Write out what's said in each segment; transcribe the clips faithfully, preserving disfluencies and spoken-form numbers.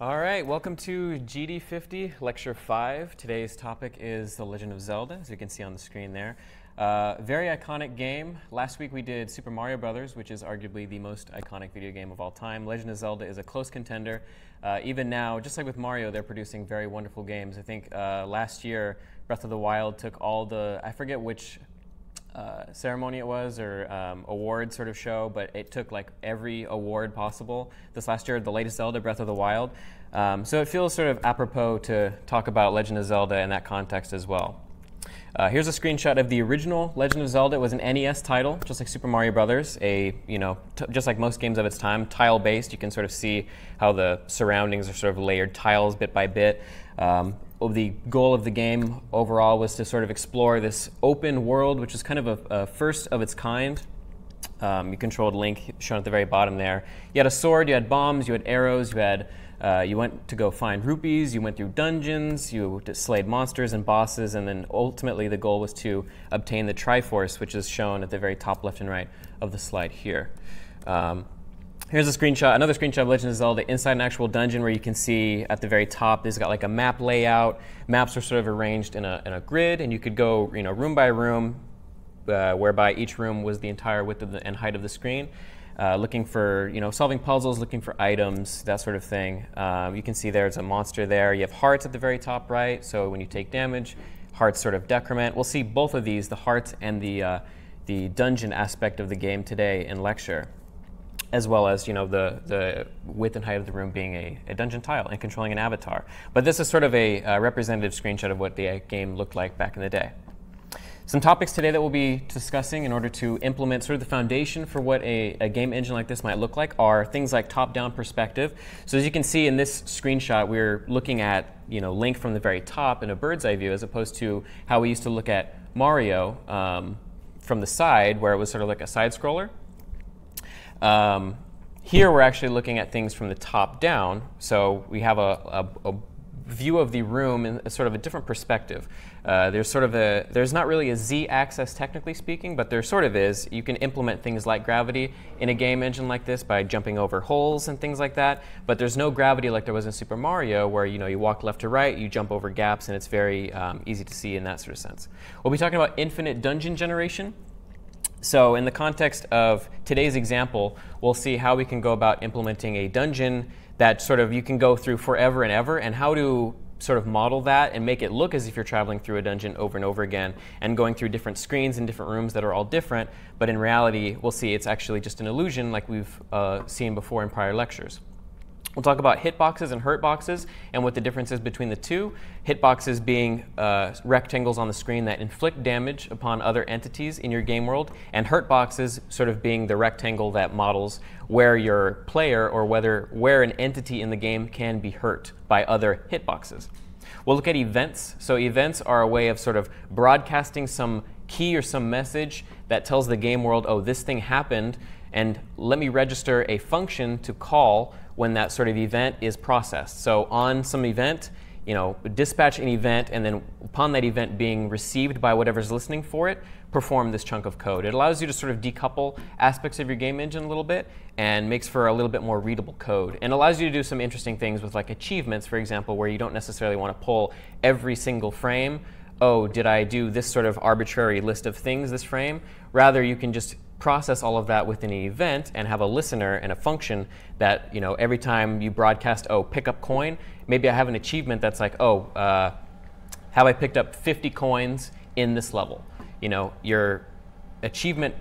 All right, welcome to G D fifty, Lecture five. Today's topic is The Legend of Zelda, as you can see on the screen there. Uh, very iconic game. Last week we did Super Mario Brothers, which is arguably the most iconic video game of all time. Legend of Zelda is a close contender. Uh, even now, just like with Mario, they're producing very wonderful games. I think uh, last year, Breath of the Wild took all the, I forget which uh, ceremony it was, or um, award sort of show, but it took like every award possible. This last year, the latest Zelda, Breath of the Wild. Um, so it feels sort of apropos to talk about Legend of Zelda in that context as well. Uh, here's a screenshot of the original Legend of Zelda. It was an N E S title, just like Super Mario Brothers, a, you know, t just like most games of its time, tile-based. You can sort of see how the surroundings are sort of layered tiles bit by bit. Um, the goal of the game overall was to sort of explore this open world, which is kind of a, a first of its kind. Um, you controlled Link, shown at the very bottom there. You had a sword, you had bombs, you had arrows, you had Uh, you went to go find rupees, you went through dungeons, you slayed monsters and bosses, and then ultimately the goal was to obtain the Triforce, which is shown at the very top left and right of the slide here. Um, here's a screenshot, another screenshot of Legend of Zelda inside an actual dungeon, where you can see at the very top, it's got like a map layout. Maps are sort of arranged in a, in a grid, and you could go, you know, room by room, uh, whereby each room was the entire width of the, and height of the screen. Uh, looking for, you know, solving puzzles, looking for items, that sort of thing. Um, you can see there's a monster there. You have hearts at the very top right, so when you take damage, hearts sort of decrement. We'll see both of these, the hearts and the, uh, the dungeon aspect of the game today in lecture, as well as, you know, the, the width and height of the room being a, a dungeon tile and controlling an avatar. But this is sort of a uh, representative screenshot of what the game looked like back in the day. Some topics today that we'll be discussing in order to implement sort of the foundation for what a, a game engine like this might look like are things like top-down perspective. So as you can see in this screenshot, we're looking at, you know, Link from the very top in a bird's eye view, as opposed to how we used to look at Mario um, from the side, where it was sort of like a side-scroller. Um, here we're actually looking at things from the top down, so we have a, a, a view of the room in a sort of a different perspective. Uh, there's sort of a, there's not really a z-axis technically speaking, but there sort of is. You can implement things like gravity in a game engine like this by jumping over holes and things like that, but there's no gravity like there was in Super Mario, where, you know, you walk left to right, you jump over gaps, and it's very um, easy to see in that sort of sense. We'll be talking about infinite dungeon generation. So in the context of today's example, we'll see how we can go about implementing a dungeon that sort of you can go through forever and ever, and how to sort of model that and make it look as if you're traveling through a dungeon over and over again and going through different screens and different rooms that are all different. But in reality, we'll see it's actually just an illusion, like we've uh, seen before in prior lectures. We'll talk about hitboxes and hurt boxes and what the difference is between the two. Hitboxes being uh, rectangles on the screen that inflict damage upon other entities in your game world, and hurt boxes sort of being the rectangle that models where your player, or whether where an entity in the game can be hurt by other hitboxes. We'll look at events. So events are a way of sort of broadcasting some key or some message that tells the game world, oh, this thing happened, and let me register a function to call when that sort of event is processed. So on some event, you know, dispatch an event, and then upon that event being received by whatever's listening for it, perform this chunk of code. It allows you to sort of decouple aspects of your game engine a little bit, and makes for a little bit more readable code, and allows you to do some interesting things with like achievements, for example, where you don't necessarily want to pull every single frame. Oh, did I do this sort of arbitrary list of things this frame? Rather, you can just process all of that within an event and have a listener and a function that, you know, every time you broadcast, oh, pick up coin, maybe I have an achievement that's like, oh, uh, have I picked up fifty coins in this level? You know, your achievement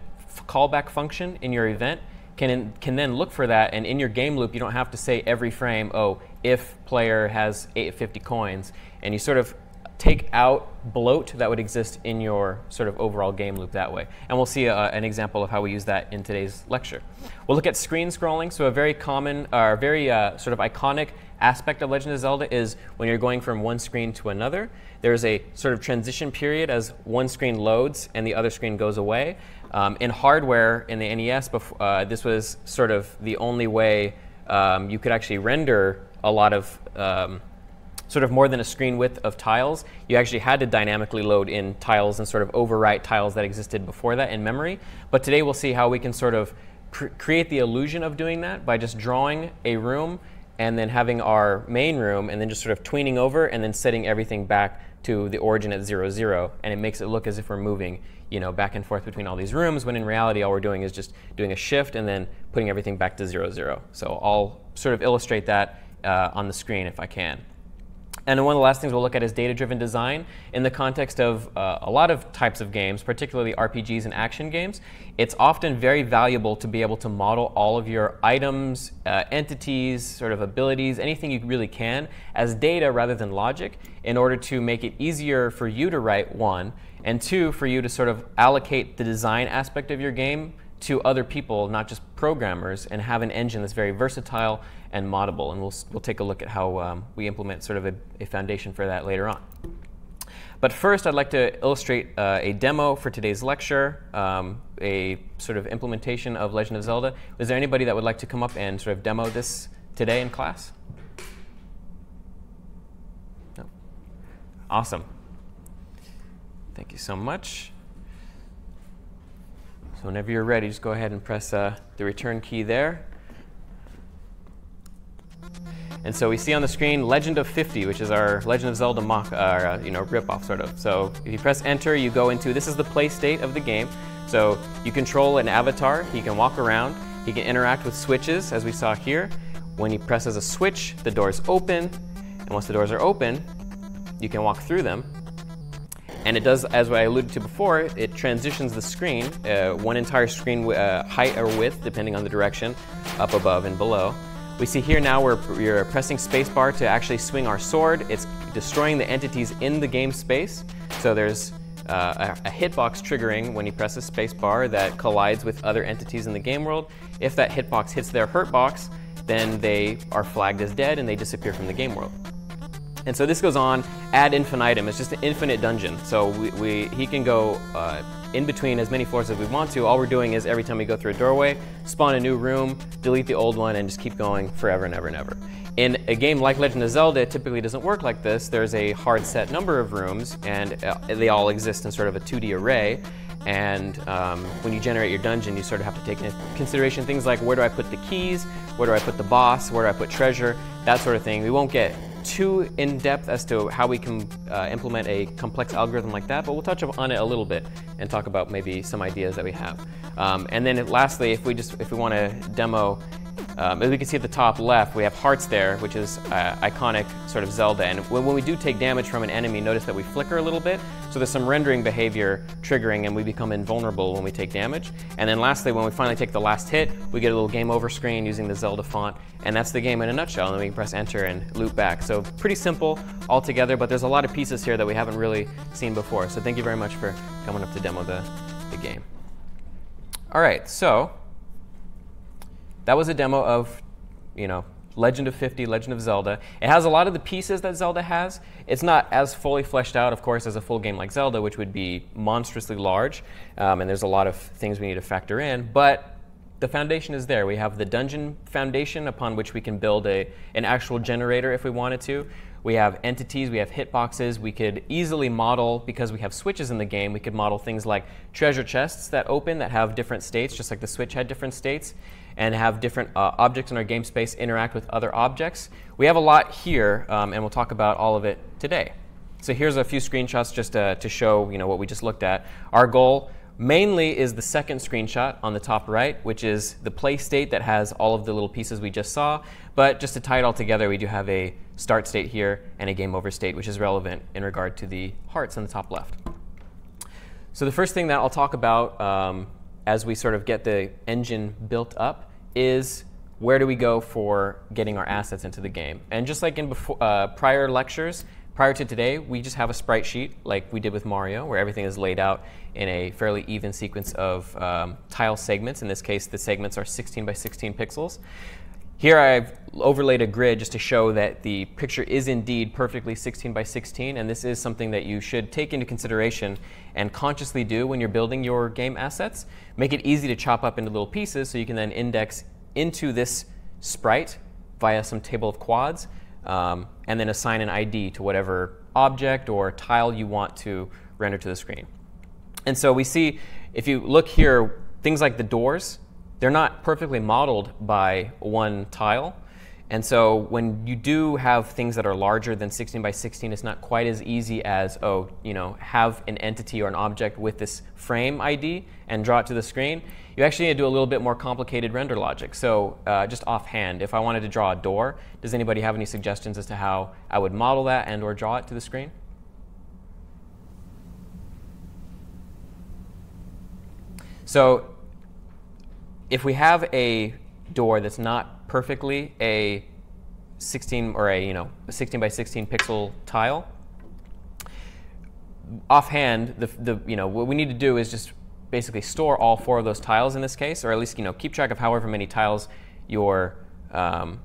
callback function in your event can, can then look for that, and in your game loop, you don't have to say every frame, oh, if player has fifty coins, and you sort of take out bloat that would exist in your sort of overall game loop that way. And we'll see uh, an example of how we use that in today's lecture. We'll look at screen scrolling. So a very common, or uh, very uh, sort of iconic aspect of Legend of Zelda is when you're going from one screen to another, there's a sort of transition period as one screen loads and the other screen goes away. Um, in hardware, in the N E S, before, uh, this was sort of the only way um, you could actually render a lot of um, sort of more than a screen width of tiles. You actually had to dynamically load in tiles and sort of overwrite tiles that existed before that in memory. But today we'll see how we can sort of create the illusion of doing that by just drawing a room and then having our main room, and then just sort of tweening over and then setting everything back to the origin at zero, zero. And it makes it look as if we're moving, you know, back and forth between all these rooms, when in reality all we're doing is just doing a shift and then putting everything back to zero, zero. So I'll sort of illustrate that uh, on the screen if I can. And one of the last things we'll look at is data-driven design. In the context of uh, a lot of types of games, particularly R P Gs and action games, it's often very valuable to be able to model all of your items, uh, entities, sort of abilities, anything you really can, as data rather than logic, in order to make it easier for you to write, one, and two, for you to sort of allocate the design aspect of your game to other people, not just programmers, and have an engine that's very versatile and moddable. And we'll, we'll take a look at how um, we implement sort of a, a foundation for that later on. But first, I'd like to illustrate uh, a demo for today's lecture, um, a sort of implementation of Legend of Zelda. Is there anybody that would like to come up and sort of demo this today in class? No. Awesome. Thank you so much. So whenever you're ready, just go ahead and press uh, the return key there. And so we see on the screen Legend of fifty, which is our Legend of Zelda mock, our, uh, you know, ripoff sort of. So if you press enter, you go into, this is the play state of the game. So you control an avatar. He can walk around. He can interact with switches, as we saw here. When he presses a switch, the doors open. And once the doors are open, you can walk through them. And it does, as I alluded to before, it transitions the screen, uh, one entire screen uh, height or width, depending on the direction, up, above, and below. We see here now we're, we're pressing spacebar to actually swing our sword. It's destroying the entities in the game space. So there's uh, a, a hitbox triggering when you press a spacebar that collides with other entities in the game world. If that hitbox hits their hurtbox, then they are flagged as dead and they disappear from the game world. And so this goes on ad infinitum. It's just an infinite dungeon. So we, we, he can go uh, in between as many floors as we want to. All we're doing is every time we go through a doorway, spawn a new room, delete the old one, and just keep going forever and ever and ever. In a game like Legend of Zelda, it typically doesn't work like this. There's a hard set number of rooms, and uh, they all exist in sort of a two D array. And um, when you generate your dungeon, you sort of have to take into consideration things like, where do I put the keys? Where do I put the boss? Where do I put treasure? That sort of thing. We won't get too in-depth as to how we can uh, implement a complex algorithm like that, but we'll touch on it a little bit and talk about maybe some ideas that we have. Um, and then lastly, if we just if we want to demo, um, as we can see at the top left, we have hearts there, which is uh, iconic sort of Zelda. And when, when we do take damage from an enemy, notice that we flicker a little bit. So there's some rendering behavior triggering, and we become invulnerable when we take damage. And then lastly, when we finally take the last hit, we get a little game over screen using the Zelda font. And that's the game in a nutshell. And then we can press enter and loop back. So pretty simple altogether, but there's a lot of pieces here that we haven't really seen before. So thank you very much for coming up to demo the, the game. All right, so that was a demo of, you know, Legend of fifty, Legend of Zelda. It has a lot of the pieces that Zelda has. It's not as fully fleshed out, of course, as a full game like Zelda, which would be monstrously large. Um, and there's a lot of things we need to factor in. But the foundation is there. We have the dungeon foundation upon which we can build a, an actual generator if we wanted to. We have entities, we have hitboxes. We could easily model, because we have switches in the game, we could model things like treasure chests that open that have different states, just like the Switch had different states, and have different uh, objects in our game space interact with other objects. We have a lot here, um, and we'll talk about all of it today. So here's a few screenshots just uh, to show, you know, what we just looked at. Our goal mainly is the second screenshot on the top right, which is the play state that has all of the little pieces we just saw. But just to tie it all together, we do have a start state here and a game over state, which is relevant in regard to the hearts on the top left. So the first thing that I'll talk about um, as we sort of get the engine built up is, where do we go for getting our assets into the game? And just like in before, uh, prior lectures, prior to today, we just have a sprite sheet like we did with Mario, where everything is laid out in a fairly even sequence of um, tile segments. In this case, the segments are sixteen by sixteen pixels. Here I've overlaid a grid just to show that the picture is indeed perfectly sixteen by sixteen. And this is something that you should take into consideration and consciously do when you're building your game assets. Make it easy to chop up into little pieces so you can then index into this sprite via some table of quads. Um, and then assign an I D to whatever object or tile you want to render to the screen. And so we see, if you look here, things like the doors, they're not perfectly modeled by one tile. And so when you do have things that are larger than sixteen by sixteen, it's not quite as easy as, oh, you know, have an entity or an object with this frame I D and draw it to the screen. You actually need to do a little bit more complicated render logic. So uh, just offhand, if I wanted to draw a door, does anybody have any suggestions as to how I would model that and or draw it to the screen? So if we have a door that's not perfectly a sixteen or a you know a sixteen by sixteen pixel tile, offhand, the the you know what we need to do is just basically store all four of those tiles in this case, or at least you know keep track of however many tiles your um,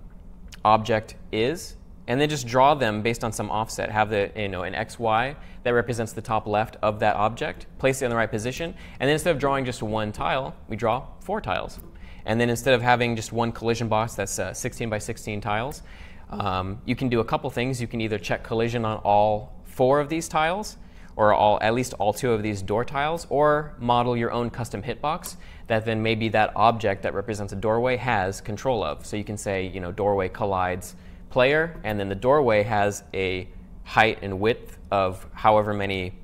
object is, and then just draw them based on some offset. Have the you know an X Y that represents the top left of that object. Place it in the right position, and then instead of drawing just one tile, we draw four tiles. And then instead of having just one collision box that's uh, sixteen by sixteen tiles, um, you can do a couple things. You can either check collision on all four of these tiles, or all, at least all two of these door tiles, or model your own custom hitbox that then maybe that object that represents a doorway has control of. So you can say, you know, doorway collides player, and then the doorway has a height and width of however many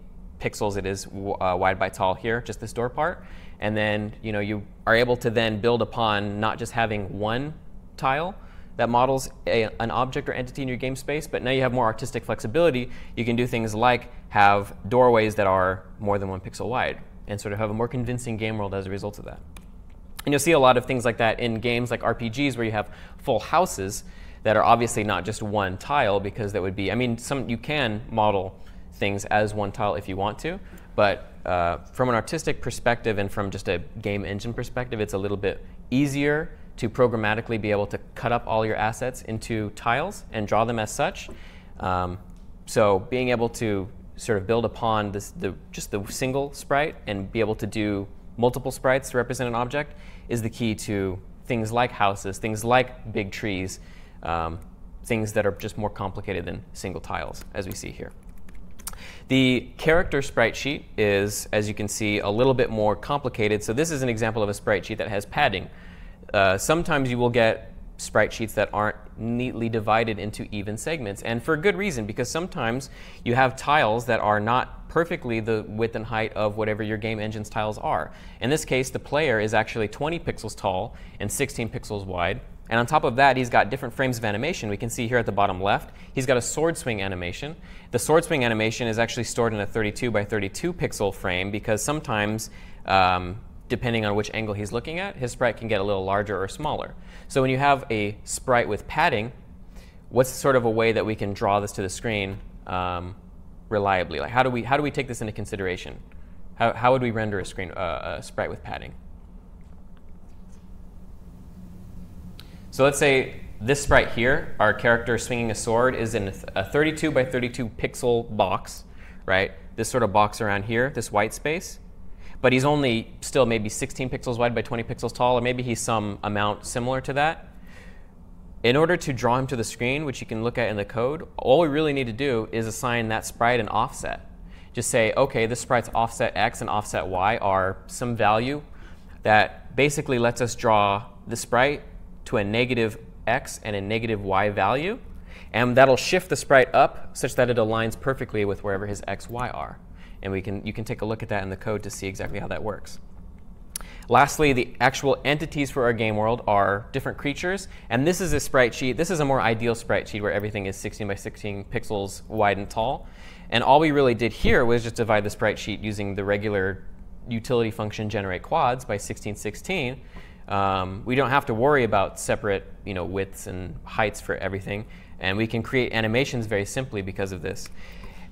pixels it is uh, wide by tall here, just this door part. And then you know you are able to then build upon not just having one tile that models a, an object or entity in your game space, but now you have more artistic flexibility. You can do things like have doorways that are more than one pixel wide and sort of have a more convincing game world as a result of that. And you'll see a lot of things like that in games like R P Gs where you have full houses that are obviously not just one tile, because that would be, I mean, some you can model things as one tile if you want to, but Uh, from an artistic perspective and from just a game engine perspective, it's a little bit easier to programmatically be able to cut up all your assets into tiles and draw them as such. Um, so being able to sort of build upon this, the, just the single sprite and be able to do multiple sprites to represent an object is the key to things like houses, things like big trees, um, things that are just more complicated than single tiles, as we see here. The character sprite sheet is, as you can see, a little bit more complicated. So this is an example of a sprite sheet that has padding. Uh, sometimes you will get sprite sheets that aren't neatly divided into even segments, and for good reason, because sometimes you have tiles that are not perfectly the width and height of whatever your game engine's tiles are. In this case, the player is actually twenty pixels tall and sixteen pixels wide. And on top of that, he's got different frames of animation. We can see here at the bottom left, he's got a sword swing animation. The sword swing animation is actually stored in a thirty-two by thirty-two pixel frame, because sometimes, um, depending on which angle he's looking at, his sprite can get a little larger or smaller. So when you have a sprite with padding, what's sort of a way that we can draw this to the screen um, reliably? Like, how do we how do we take this into consideration? How how would we render a screen uh, a sprite with padding? So let's say this sprite here, our character swinging a sword, is in a thirty-two by thirty-two pixel box, right? This sort of box around here, this white space. But he's only still maybe sixteen pixels wide by twenty pixels tall, or maybe he's some amount similar to that. In order to draw him to the screen, which you can look at in the code, all we really need to do is assign that sprite an offset. Just say, OK, this sprite's offset X and offset Y are some value that basically lets us draw the sprite to a negative X and a negative Y value. And that'll shift the sprite up such that it aligns perfectly with wherever his X, Y are. And we can, you can take a look at that in the code to see exactly how that works. Lastly, the actual entities for our game world are different creatures. And this is a sprite sheet. This is a more ideal sprite sheet where everything is sixteen by sixteen pixels wide and tall. And all we really did here was just divide the sprite sheet using the regular utility function generate quads by sixteen sixteen. Um, we don't have to worry about separate, you know, widths and heights for everything. And we can create animations very simply because of this.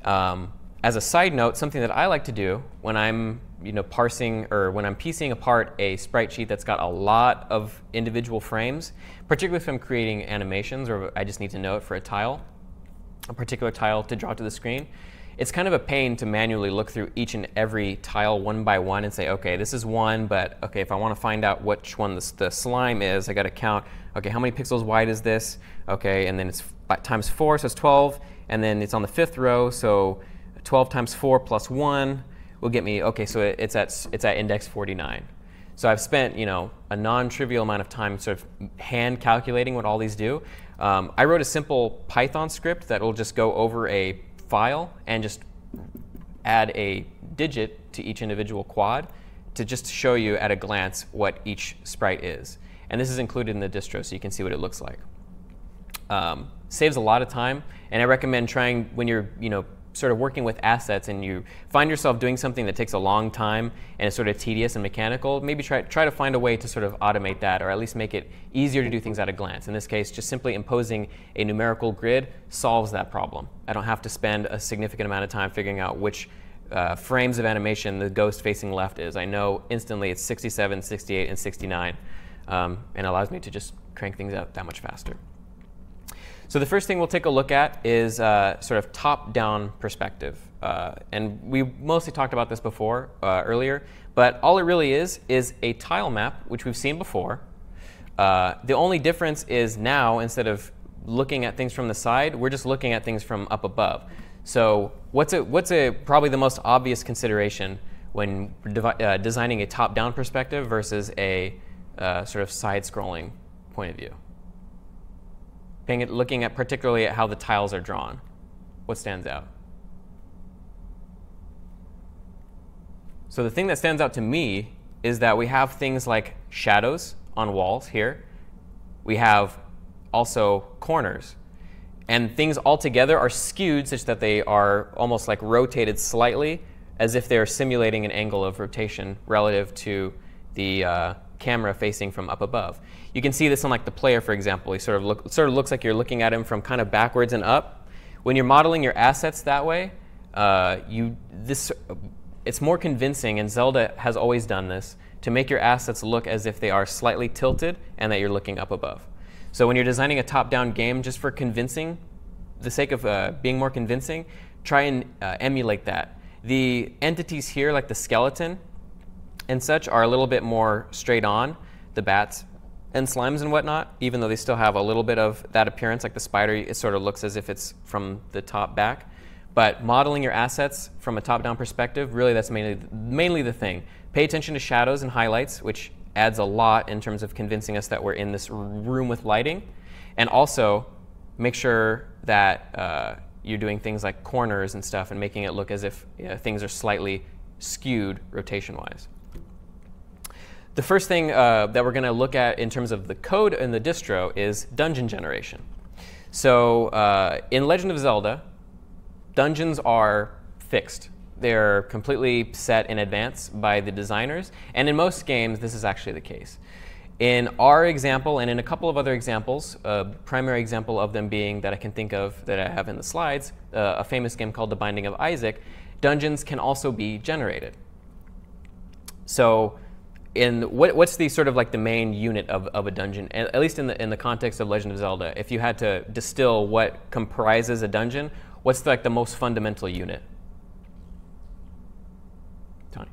Um, as a side note, something that I like to do when I'm, you know, parsing or when I'm piecing apart a sprite sheet that's got a lot of individual frames, particularly if I'm creating animations or I just need to know it for a tile, a particular tile to draw to the screen, it's kind of a pain to manually look through each and every tile one by one and say, OK, this is one, but OK, if I want to find out which one the, the slime is, I got to count, OK, how many pixels wide is this? OK, and then it's times four, so it's twelve. And then it's on the fifth row, so twelve times four plus one will get me, OK, so it, it's, at, it's at index forty-nine. So I've spent, you know, a non-trivial amount of time sort of hand calculating what all these do. Um, I wrote a simple Python script that will just go over a file and just add a digit to each individual quad to just show you at a glance what each sprite is. And this is included in the distro, so you can see what it looks like. Um, saves a lot of time, and I recommend trying when you're, you know, sort of working with assets and you find yourself doing something that takes a long time and is sort of tedious and mechanical, maybe try, try to find a way to sort of automate that or at least make it easier to do things at a glance. In this case, just simply imposing a numerical grid solves that problem. I don't have to spend a significant amount of time figuring out which uh, frames of animation the ghost facing left is. I know instantly it's sixty-seven, sixty-eight, and sixty-nine, um, and allows me to just crank things out that much faster. So the first thing we'll take a look at is uh, sort of top-down perspective. Uh, and we mostly talked about this before, uh, earlier. But all it really is is a tile map, which we've seen before. Uh, the only difference is now, instead of looking at things from the side, we're just looking at things from up above. So what's, a, what's a, probably the most obvious consideration when uh, designing a top-down perspective versus a uh, sort of side-scrolling point of view? Looking at particularly at how the tiles are drawn. What stands out? So the thing that stands out to me is that we have things like shadows on walls here. We have also corners. And things altogether are skewed such that they are almost like rotated slightly as if they're simulating an angle of rotation relative to the uh, camera facing from up above. You can see this on like the player, for example. He sort of look, sort of looks like you're looking at him from kind of backwards and up. When you're modeling your assets that way, uh, you this it's more convincing, and Zelda has always done this, to make your assets look as if they are slightly tilted and that you're looking up above. So when you're designing a top-down game, just for convincing, the sake of uh, being more convincing, try and uh, emulate that. The entities here, like the skeleton and such, are a little bit more straight on, the bats and slimes and whatnot, even though they still have a little bit of that appearance. Like the spider, it sort of looks as if it's from the top back. But modeling your assets from a top-down perspective, really that's mainly, mainly the thing. Pay attention to shadows and highlights, which adds a lot in terms of convincing us that we're in this room with lighting. And also, make sure that uh, you're doing things like corners and stuff and making it look as if, you know, things are slightly skewed rotation-wise. The first thing uh, that we're going to look at in terms of the code in the distro is dungeon generation. So uh, in Legend of Zelda, dungeons are fixed. They're completely set in advance by the designers. And in most games, this is actually the case. In our example and in a couple of other examples, a uh, primary example of them being that I can think of that I have in the slides, uh, a famous game called The Binding of Isaac, dungeons can also be generated. So In what, what's the sort of like the main unit of, of a dungeon, at least in the, in the context of Legend of Zelda? If you had to distill what comprises a dungeon, what's the, like the most fundamental unit? Tony.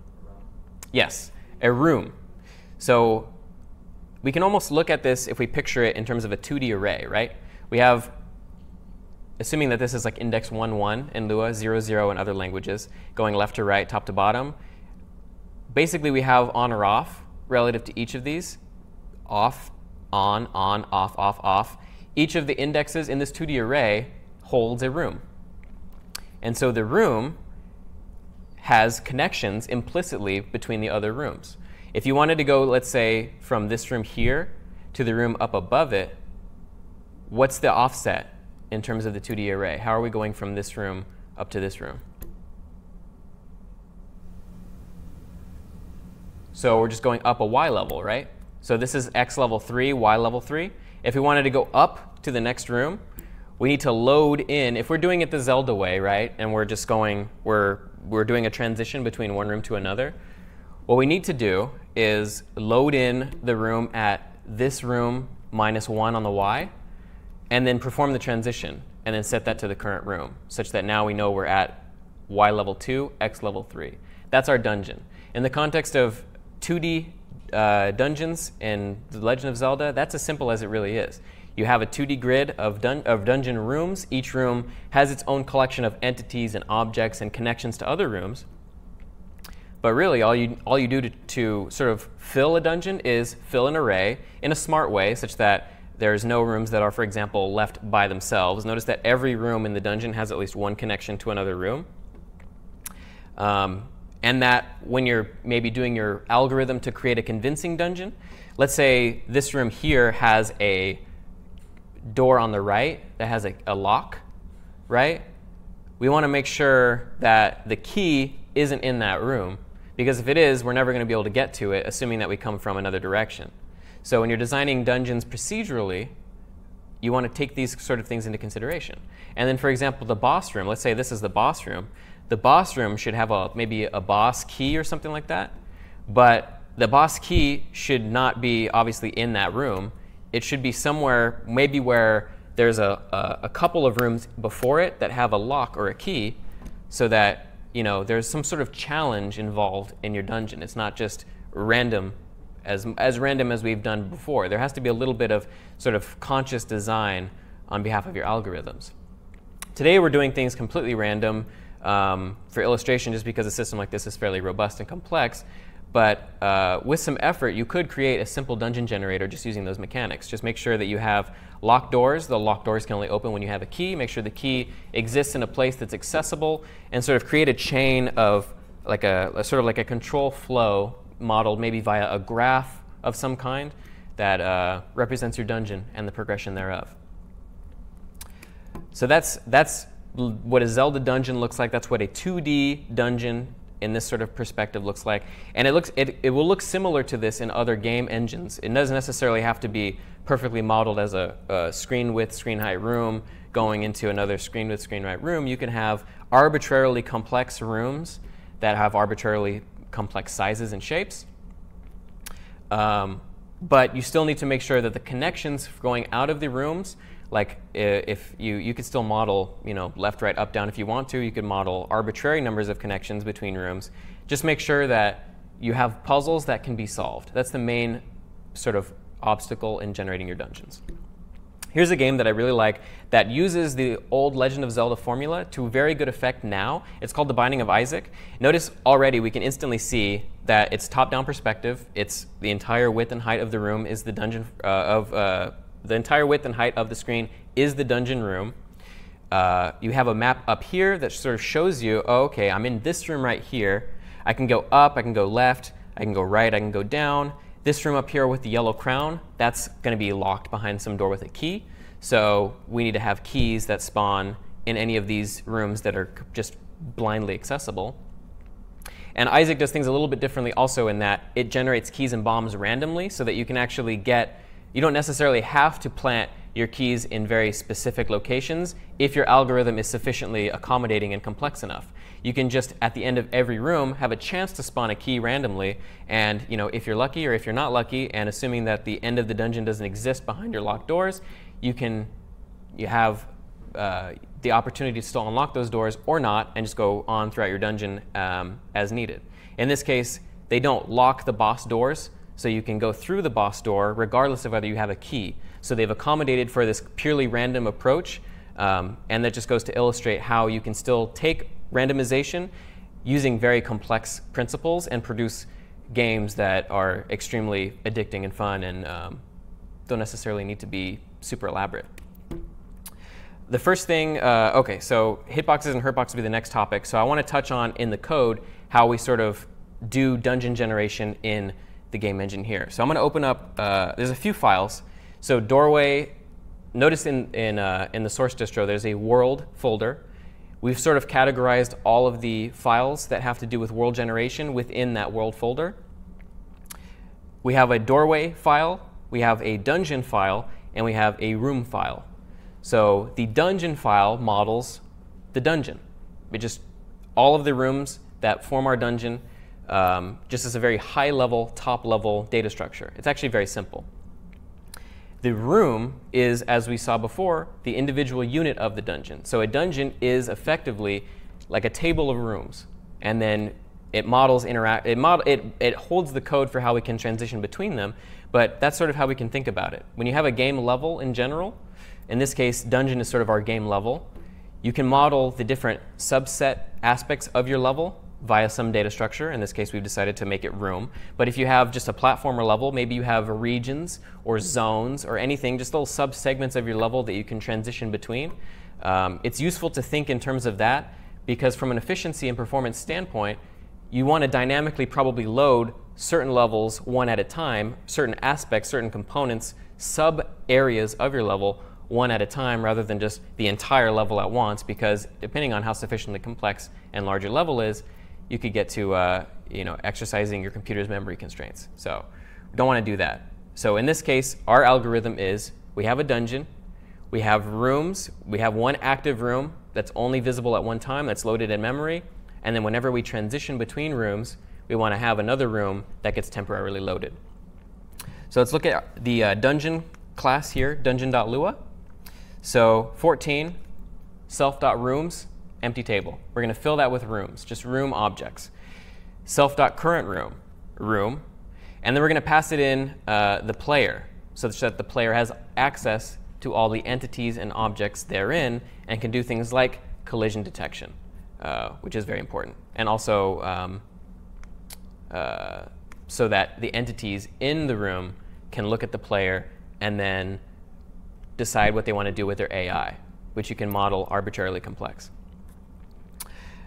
Yes, a room. So we can almost look at this if we picture it in terms of a two D array, right? We have, assuming that this is like index one, one in Lua, zero, zero in other languages, going left to right, top to bottom. Basically, we have on or off relative to each of these. Off, on, on, off, off, off. Each of the indexes in this two D array holds a room. And so the room has connections implicitly between the other rooms. If you wanted to go, let's say, from this room here to the room up above it, what's the offset in terms of the two D array? How are we going from this room up to this room? So we're just going up a y level, right? So this is x level three, y level three. If we wanted to go up to the next room, we need to load in. If we're doing it the Zelda way, right, and we're just going, we're, we're doing a transition between one room to another, what we need to do is load in the room at this room minus one on the y, and then perform the transition, and then set that to the current room, such that now we know we're at y level two, x level three. That's our dungeon. In the context of two D uh, dungeons in The Legend of Zelda, that's as simple as it really is. You have a two D grid of, dun of dungeon rooms. Each room has its own collection of entities and objects and connections to other rooms. But really, all you, all you do to, to sort of fill a dungeon is fill an array in a smart way such that there's no rooms that are, for example, left by themselves. Notice that every room in the dungeon has at least one connection to another room. Um, and that when you're maybe doing your algorithm to create a convincing dungeon, let's say this room here has a door on the right that has a, a lock, right? We want to make sure that the key isn't in that room, because if it is, we're never going to be able to get to it, assuming that we come from another direction. So when you're designing dungeons procedurally, you want to take these sort of things into consideration. And then, for example, the boss room. Let's say this is the boss room. The boss room should have a, maybe a boss key or something like that. But the boss key should not be, obviously, in that room. It should be somewhere, maybe where there's a, a, a couple of rooms before it that have a lock or a key, so that you know there's some sort of challenge involved in your dungeon. It's not just random. As, as random as we've done before. There has to be a little bit of sort of conscious design on behalf of your algorithms. Today we're doing things completely random um, for illustration, just because a system like this is fairly robust and complex. But uh, with some effort, you could create a simple dungeon generator just using those mechanics. Just make sure that you have locked doors. The locked doors can only open when you have a key. Make sure the key exists in a place that's accessible, and sort of create a chain of like a, a sort of like a control flow modeled maybe via a graph of some kind that uh, represents your dungeon and the progression thereof. So that's, that's what a Zelda dungeon looks like. That's what a two D dungeon in this sort of perspective looks like. And it, looks, it, it will look similar to this in other game engines. It doesn't necessarily have to be perfectly modeled as a, a screen width, screen height room going into another screen width, screen height room. You can have arbitrarily complex rooms that have arbitrarily complex sizes and shapes. Um, but you still need to make sure that the connections going out of the rooms, like if you, you could still model you know, left, right, up, down if you want to. You could model arbitrary numbers of connections between rooms. Just make sure that you have puzzles that can be solved. That's the main sort of obstacle in generating your dungeons. Here's a game that I really like that uses the old Legend of Zelda formula to very good effect now. It's called The Binding of Isaac. Notice already we can instantly see that it's top-down perspective. It's the entire width and height of the room is the dungeon uh, of uh, the entire width and height of the screen is the dungeon room. Uh, you have a map up here that sort of shows you, oh, okay, I'm in this room right here. I can go up, I can go left, I can go right, I can go down. This room up here with the yellow crown, that's going to be locked behind some door with a key. So we need to have keys that spawn in any of these rooms that are just blindly accessible. And Isaac does things a little bit differently also in that it generates keys and bombs randomly so that you can actually get, you don't necessarily have to plant your keys in very specific locations if your algorithm is sufficiently accommodating and complex enough. You can just, at the end of every room, have a chance to spawn a key randomly. And you know, if you're lucky or if you're not lucky, and assuming that the end of the dungeon doesn't exist behind your locked doors, you can you have uh, the opportunity to still unlock those doors or not, and just go on throughout your dungeon um, as needed. In this case, they don't lock the boss doors, so you can go through the boss door regardless of whether you have a key. So they've accommodated for this purely random approach. Um, and that just goes to illustrate how you can still take randomization using very complex principles and produce games that are extremely addicting and fun and um, don't necessarily need to be super elaborate. The first thing, uh, OK, so hitboxes and hurtboxes will be the next topic. So I want to touch on, in the code, how we sort of do dungeon generation in the game engine here. So I'm going to open up, uh, there's a few files. So doorway, notice in, in, uh, in the source distro, there's a world folder. We've sort of categorized all of the files that have to do with world generation within that world folder. We have a doorway file, we have a dungeon file, and we have a room file. So the dungeon file models the dungeon. It just all of the rooms that form our dungeon, um, just as a very high-level, top-level data structure. It's actually very simple. The room is, as we saw before, the individual unit of the dungeon. So a dungeon is effectively like a table of rooms. And then it models interact, it, mod it, it holds the code for how we can transition between them. But that's sort of how we can think about it. When you have a game level in general, in this case, dungeon is sort of our game level, you can model the different subset aspects of your level via some data structure. In this case, we've decided to make it room. But if you have just a platformer level, maybe you have regions or zones or anything, just little sub-segments of your level that you can transition between. Um, it's useful to think in terms of that, because from an efficiency and performance standpoint, you want to dynamically probably load certain levels one at a time, certain aspects, certain components, sub-areas of your level one at a time, rather than just the entire level at once, because depending on how sufficiently complex and large your level is, you could get to uh, you know, exercising your computer's memory constraints. So we don't want to do that. So in this case, our algorithm is we have a dungeon, we have rooms, we have one active room that's only visible at one time, that's loaded in memory, and then whenever we transition between rooms, we want to have another room that gets temporarily loaded. So let's look at the uh, dungeon class here, dungeon.lua. So fourteen, self.rooms, empty table. We're going to fill that with rooms, just room objects. Self.current room, room. And then we're going to pass it in uh, the player, so that the player has access to all the entities and objects therein and can do things like collision detection, uh, which is very important. And also um, uh, so that the entities in the room can look at the player and then decide what they want to do with their A I, which you can model arbitrarily complex.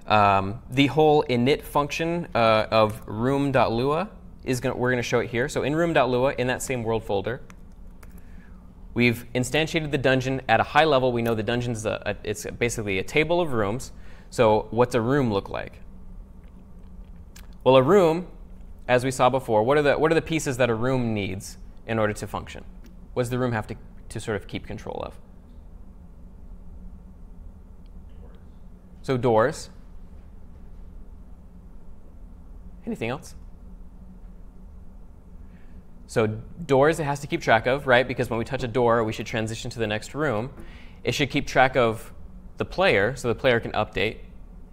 Um, the whole init function uh, of room.lua is gonna, we're going to show it here. So in room.lua, in that same world folder, we've instantiated the dungeon at a high level. We know the dungeon's a, a, it's basically a table of rooms. So what's a room look like? Well, a room, as we saw before, what are the what are the pieces that a room needs in order to function? What does the room have to to sort of keep control of? So doors. Anything else? So doors it has to keep track of, right? Because when we touch a door, we should transition to the next room. It should keep track of the player, so the player can update. It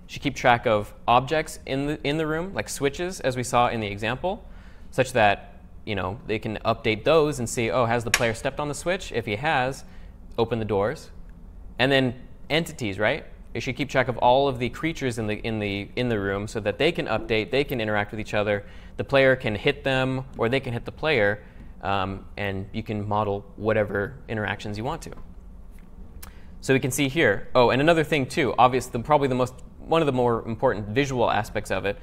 should keep track of objects in the, in the room, like switches, as we saw in the example, such that you know, they can update those and see, oh, has the player stepped on the switch? If he has, open the doors. And then entities, right? It should keep track of all of the creatures in the, in the, in the room so that they can update, they can interact with each other. The player can hit them, or they can hit the player, um, and you can model whatever interactions you want to. So we can see here, oh, and another thing too, obviously probably the most, one of the more important visual aspects of it,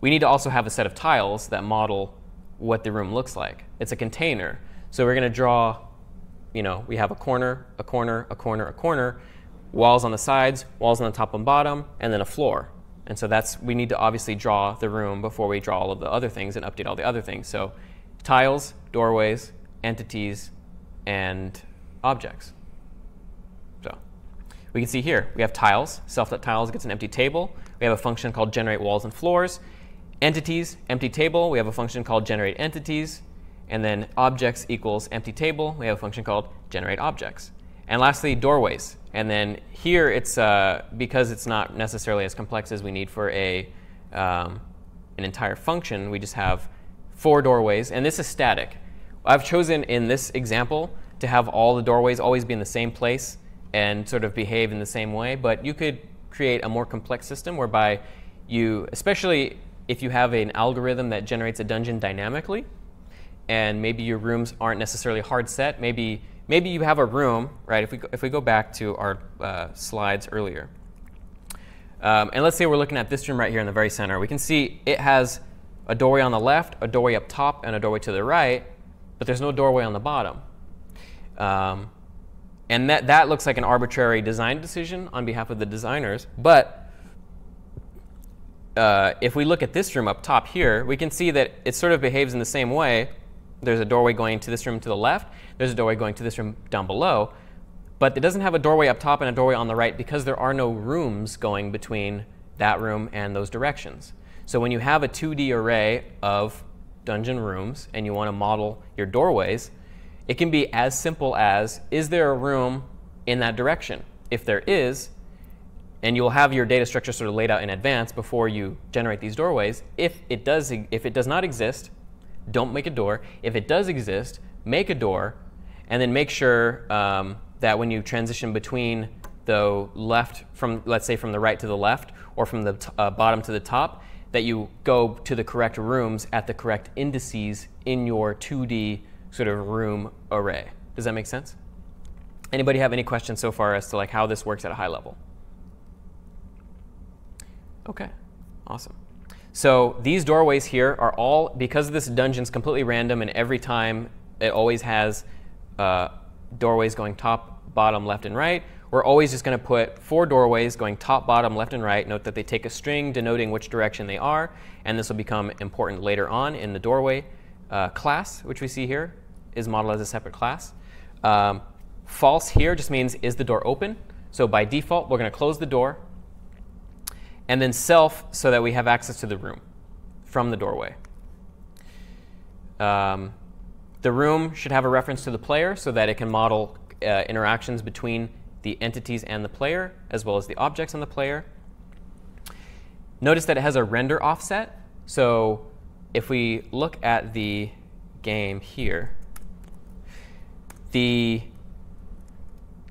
we need to also have a set of tiles that model what the room looks like. It's a container. So we're going to draw, you know, we have a corner, a corner, a corner, a corner, walls on the sides, walls on the top and bottom, and then a floor. And so that's, we need to obviously draw the room before we draw all of the other things and update all the other things. So tiles, doorways, entities, and objects. So we can see here, we have tiles. Self.tiles gets an empty table. We have a function called generate walls and floors. Entities, empty table, we have a function called generate entities. And then objects equals empty table, we have a function called generate objects. And lastly, doorways. And then here, it's uh, because it's not necessarily as complex as we need for a, um, an entire function, we just have four doorways. And this is static. I've chosen in this example to have all the doorways always be in the same place and sort of behave in the same way. But you could create a more complex system whereby you, especially if you have an algorithm that generates a dungeon dynamically, and maybe your rooms aren't necessarily hard set, maybe maybe you have a room, right? If we go, if we go back to our uh, slides earlier, um, and let's say we're looking at this room right here in the very center, we can see it has a doorway on the left, a doorway up top, and a doorway to the right, but there's no doorway on the bottom, um, and that that looks like an arbitrary design decision on behalf of the designers, but. Uh, if we look at this room up top here, we can see that it sort of behaves in the same way. There's a doorway going to this room to the left. There's a doorway going to this room down below. But it doesn't have a doorway up top and a doorway on the right because there are no rooms going between that room and those directions. So when you have a two D array of dungeon rooms and you want to model your doorways, it can be as simple as, is there a room in that direction? If there is, and you'll have your data structure sort of laid out in advance before you generate these doorways. If it does, if it does not exist, don't make a door. If it does exist, make a door. And then make sure um, that when you transition between the left from, let's say, from the right to the left, or from the t uh, bottom to the top, that you go to the correct rooms at the correct indices in your two D sort of room array. Does that make sense? Anybody have any questions so far as to like how this works at a high level? OK, awesome. So these doorways here are all, because this dungeon's completely random and every time it always has uh, doorways going top, bottom, left, and right, we're always just going to put four doorways going top, bottom, left, and right. Note that they take a string denoting which direction they are. And this will become important later on in the doorway uh, class, which we see here is modeled as a separate class. Um, false here just means is the door open. So by default, we're going to close the door. And then self so that we have access to the room from the doorway. Um, the room should have a reference to the player so that it can model uh, interactions between the entities and the player, as well as the objects on the player. Notice that it has a render offset. So if we look at the game here, the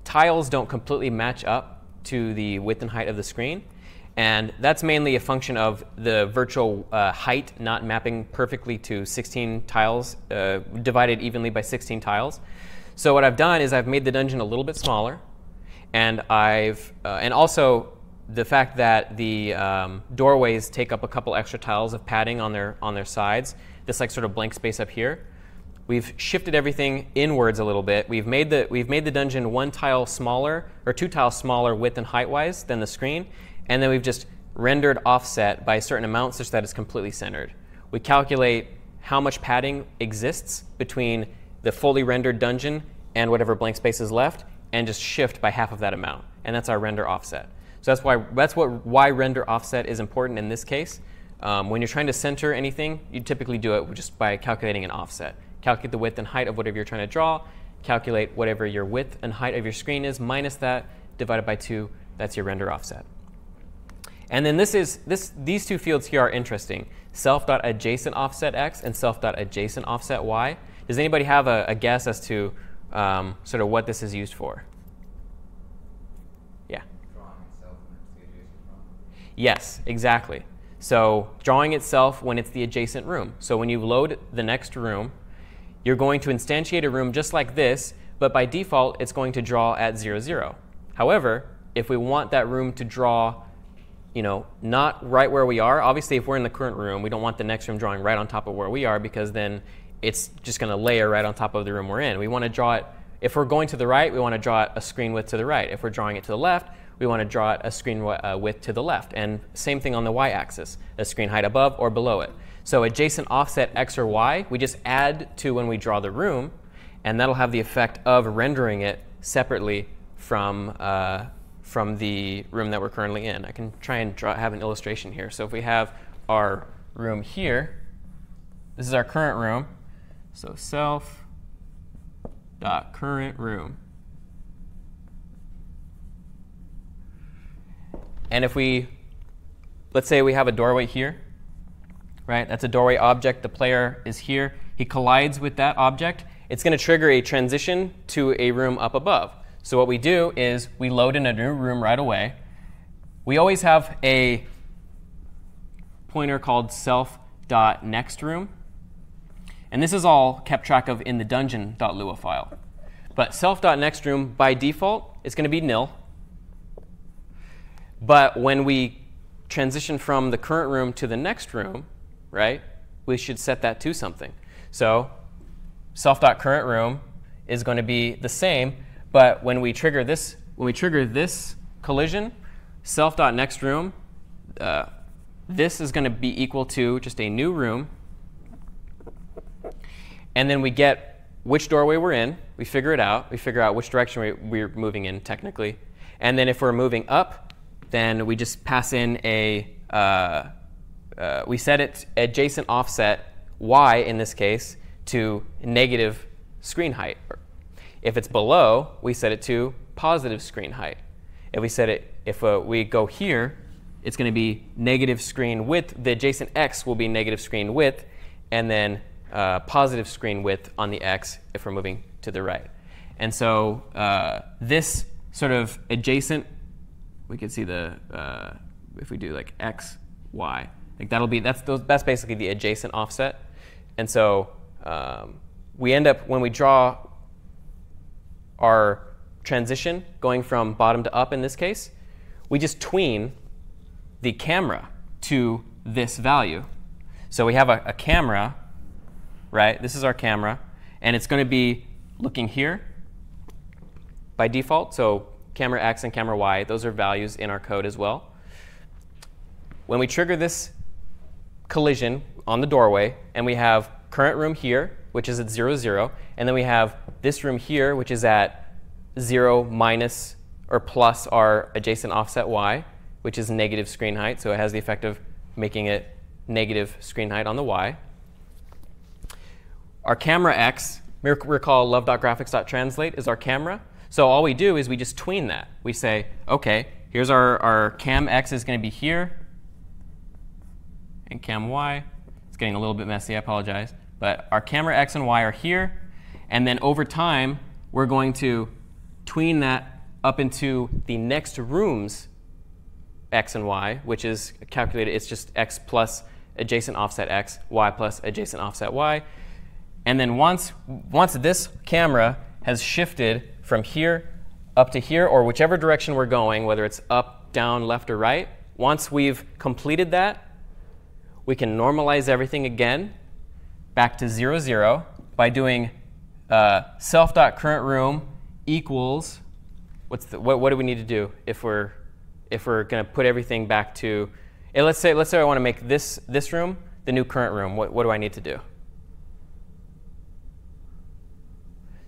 tiles don't completely match up to the width and height of the screen. And that's mainly a function of the virtual uh, height not mapping perfectly to sixteen tiles, uh, divided evenly by sixteen tiles. So what I've done is I've made the dungeon a little bit smaller. And I've uh, and also the fact that the um, doorways take up a couple extra tiles of padding on their on their sides. This like sort of blank space up here, we've shifted everything inwards a little bit. We've made the we've made the dungeon one tile smaller or two tiles smaller width and height wise than the screen, and then we've just rendered offset by a certain amount such that it's completely centered. We calculate how much padding exists between the fully rendered dungeon and whatever blank space is left, and just shift by half of that amount. And that's our render offset. So that's why that's what why render offset is important in this case. Um, when you're trying to center anything, you typically do it just by calculating an offset. Calculate the width and height of whatever you're trying to draw. Calculate whatever your width and height of your screen is minus that divided by two. That's your render offset. And then this is this these two fields here are interesting. Self.adjacent offset x and self.adjacent offset y. Does anybody have a, a guess as to Um, sort of what this is used for? Yeah? Drawing itself when it's the adjacent room. Yes, exactly. So drawing itself when it's the adjacent room. So when you load the next room, you're going to instantiate a room just like this, but by default, it's going to draw at zero, zero. However, if we want that room to draw, you know, not right where we are, obviously, if we're in the current room, we don't want the next room drawing right on top of where we are, because then it's just going to layer right on top of the room we're in. We want to draw it. If we're going to the right, we want to draw it a screen width to the right. If we're drawing it to the left, we want to draw it a screen uh, width to the left. And same thing on the y-axis, a screen height above or below it. So adjacent offset x or y, we just add to when we draw the room. And that'll have the effect of rendering it separately from, uh, from the room that we're currently in. I can try and draw, have an illustration here. So if we have our room here, this is our current room. So self.currentRoom. And if we, let's say we have a doorway here, right? That's a doorway object. The player is here. He collides with that object. It's going to trigger a transition to a room up above. So what we do is we load in a new room right away. We always have a pointer called self.nextRoom. And this is all kept track of in the dungeon.lua file. But self.nextRoom, by default, is going to be nil. But when we transition from the current room to the next room, right, we should set that to something. So self.currentRoom is going to be the same. But when we trigger this, when we trigger this collision, self.nextRoom, uh, this is going to be equal to just a new room. And then we get which doorway we're in. We figure it out. We figure out which direction we, we're moving in, technically. And then if we're moving up, then we just pass in a, uh, uh, we set it adjacent offset y, in this case, to negative screen height. If it's below, we set it to positive screen height. If we set it, if uh, we go here, it's going to be negative screen width. The adjacent x will be negative screen width. And then Uh, positive screen width on the x if we're moving to the right. And so uh, this sort of adjacent, we can see the, uh, if we do like x, y, Like that'll be that's those, that's basically the adjacent offset. And so um, we end up when we draw our transition going from bottom to up in this case, we just tween the camera to this value. So we have a, a camera, right? This is our camera, and it's going to be looking here by default. So camera X and camera Y, those are values in our code as well. When we trigger this collision on the doorway, and we have current room here, which is at zero, zero, and then we have this room here, which is at zero minus or plus our adjacent offset Y, which is negative screen height. So it has the effect of making it negative screen height on the Y. Our camera X, recall love dot graphics dot translate is our camera. So all we do is we just tween that. We say, OK, here's our, our cam X is going to be here, and cam Y. It's getting a little bit messy. I apologize. But our camera X and Y are here. And then over time, we're going to tween that up into the next room's X and Y, which is calculated. It's just X plus adjacent offset X, Y plus adjacent offset Y. And then once, once this camera has shifted from here up to here, or whichever direction we're going, whether it's up, down, left, or right, once we've completed that, we can normalize everything again back to zero, zero by doing uh, self.currentRoom equals, what's the, what, what do we need to do if we're, if we're going to put everything back to, and let's say, let's say I want to make this, this room the new current room. What, what do I need to do?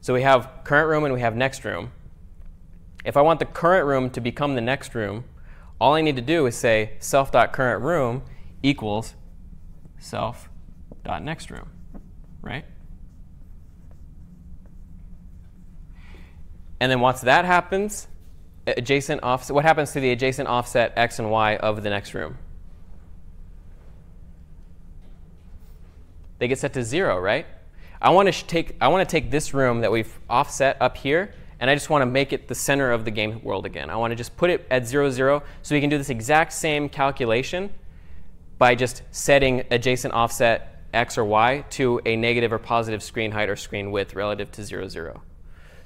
So we have current room and we have next room. If I want the current room to become the next room, all I need to do is say self.currentRoom equals self.nextRoom, right? And then once that happens, adjacent offset, what happens to the adjacent offset X and Y of the next room? They get set to zero, right? I want to take I want to take this room that we've offset up here, and I just want to make it the center of the game world again. I want to just put it at zero, zero, so we can do this exact same calculation by just setting adjacent offset X or Y to a negative or positive screen height or screen width relative to zero, zero.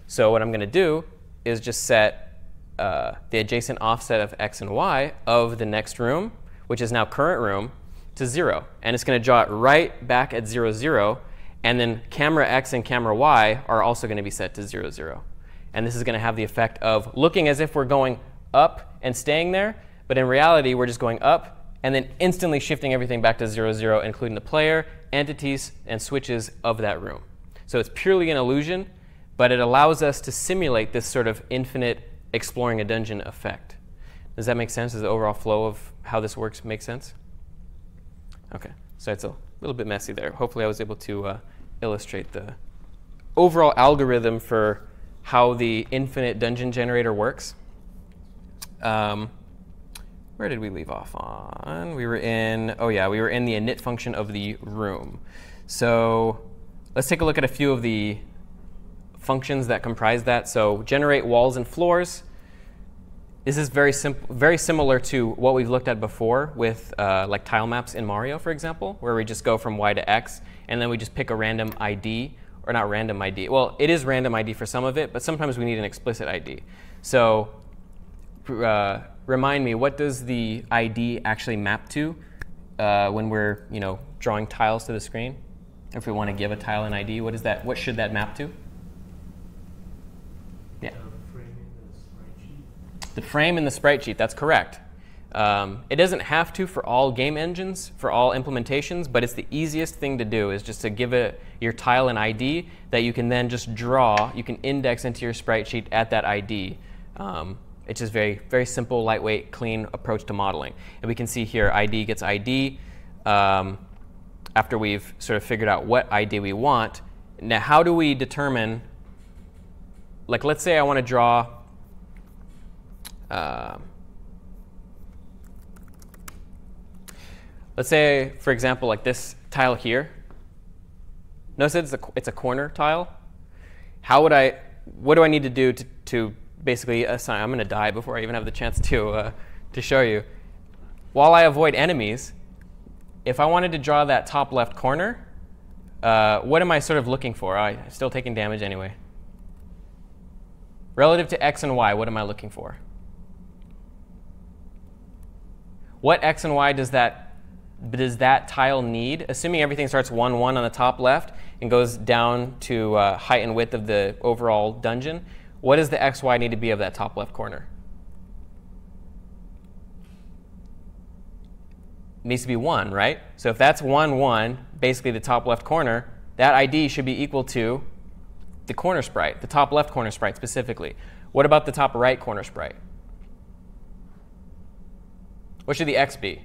So what I'm going to do is just set uh, the adjacent offset of X and Y of the next room, which is now current room, to zero, and it's going to draw it right back at zero, zero. And then camera X and camera Y are also going to be set to zero, zero. And this is going to have the effect of looking as if we're going up and staying there. But in reality, we're just going up and then instantly shifting everything back to zero, zero, including the player, entities, and switches of that room. So it's purely an illusion, but it allows us to simulate this sort of infinite exploring a dungeon effect. Does that make sense? Does the overall flow of how this works make sense? OK, so it's a little bit messy there. Hopefully, I was able to uh, illustrate the overall algorithm for how the infinite dungeon generator works. Um, where did we leave off on? We were in, oh yeah, we were in the init function of the room. So let's take a look at a few of the functions that comprise that. So generate walls and floors. This is very simple, very similar to what we've looked at before with uh, like tile maps in Mario, for example, where we just go from Y to X, and then we just pick a random I D, or not random I D. Well, it is random I D for some of it, but sometimes we need an explicit I D. So uh, remind me, what does the I D actually map to uh, when we're, you know, drawing tiles to the screen? If we want to give a tile an I D, what is that? What should that map to? The frame in the sprite sheet, that's correct. Um, it doesn't have to for all game engines, for all implementations, but it's the easiest thing to do is just to give it your tile an I D that you can then just draw. You can index into your sprite sheet at that I D. Um, it's just very, very simple, lightweight, clean approach to modeling. And we can see here I D gets I D um, after we've sort of figured out what I D we want. Now, how do we determine, like let's say I want to draw Uh, let's say, for example, like this tile here. Notice it's a, it's a corner tile. How would I? What do I need to do to, to basically assign? I'm going to die before I even have the chance to uh, to show you. While I avoid enemies, if I wanted to draw that top left corner, uh, what am I sort of looking for? Oh, I'm still taking damage anyway. Relative to x and y, what am I looking for? What x and y does that, does that tile need? Assuming everything starts one, one on the top left and goes down to uh, height and width of the overall dungeon, what does the x, y need to be of that top left corner? It needs to be one, right? So if that's one, one, basically the top left corner, that I D should be equal to the corner sprite, the top left corner sprite specifically. What about the top right corner sprite? What should the x be?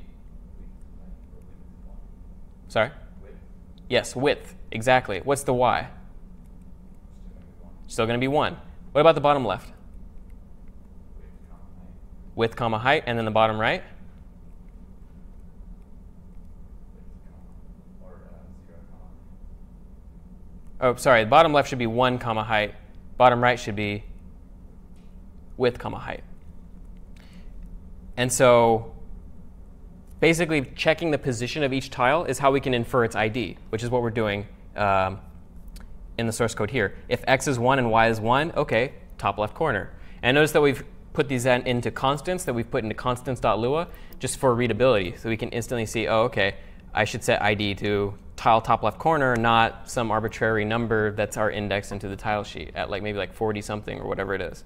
Sorry? Width. Yes, width. Exactly. What's the y? Still going to be one. What about the bottom left? Width, comma, height. And then the bottom right? Oh, sorry, the bottom left should be one, comma, height. Bottom right should be width, comma, height. And so basically checking the position of each tile is how we can infer its I D, which is what we're doing um, in the source code here. If x is one and y is one, OK, top left corner. And notice that we've put these in, into constants, that we've put into constants.lua just for readability. So we can instantly see, oh, OK, I should set I D to tile top left corner, not some arbitrary number that's our index into the tile sheet at like maybe like forty something or whatever it is.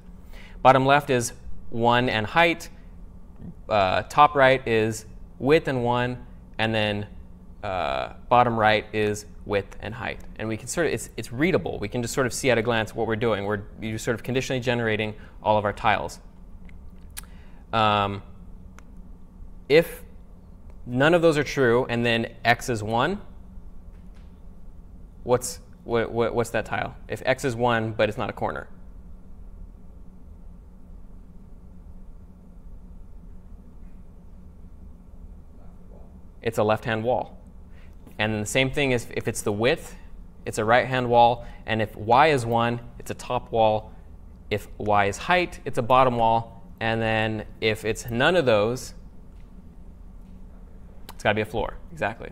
Bottom left is one and height. Uh, top right is width and one. And then uh, bottom right is width and height. And we can sort of, it's, it's readable. We can just sort of see at a glance what we're doing. We're you're sort of conditionally generating all of our tiles. Um, if none of those are true, and then x is one, What's what, what, what's that tile? If x is one, but it's not a corner. It's a left-hand wall. And the same thing is if it's the width, it's a right-hand wall. And if y is one, it's a top wall. If y is height, it's a bottom wall. And then if it's none of those, it's got to be a floor. Exactly.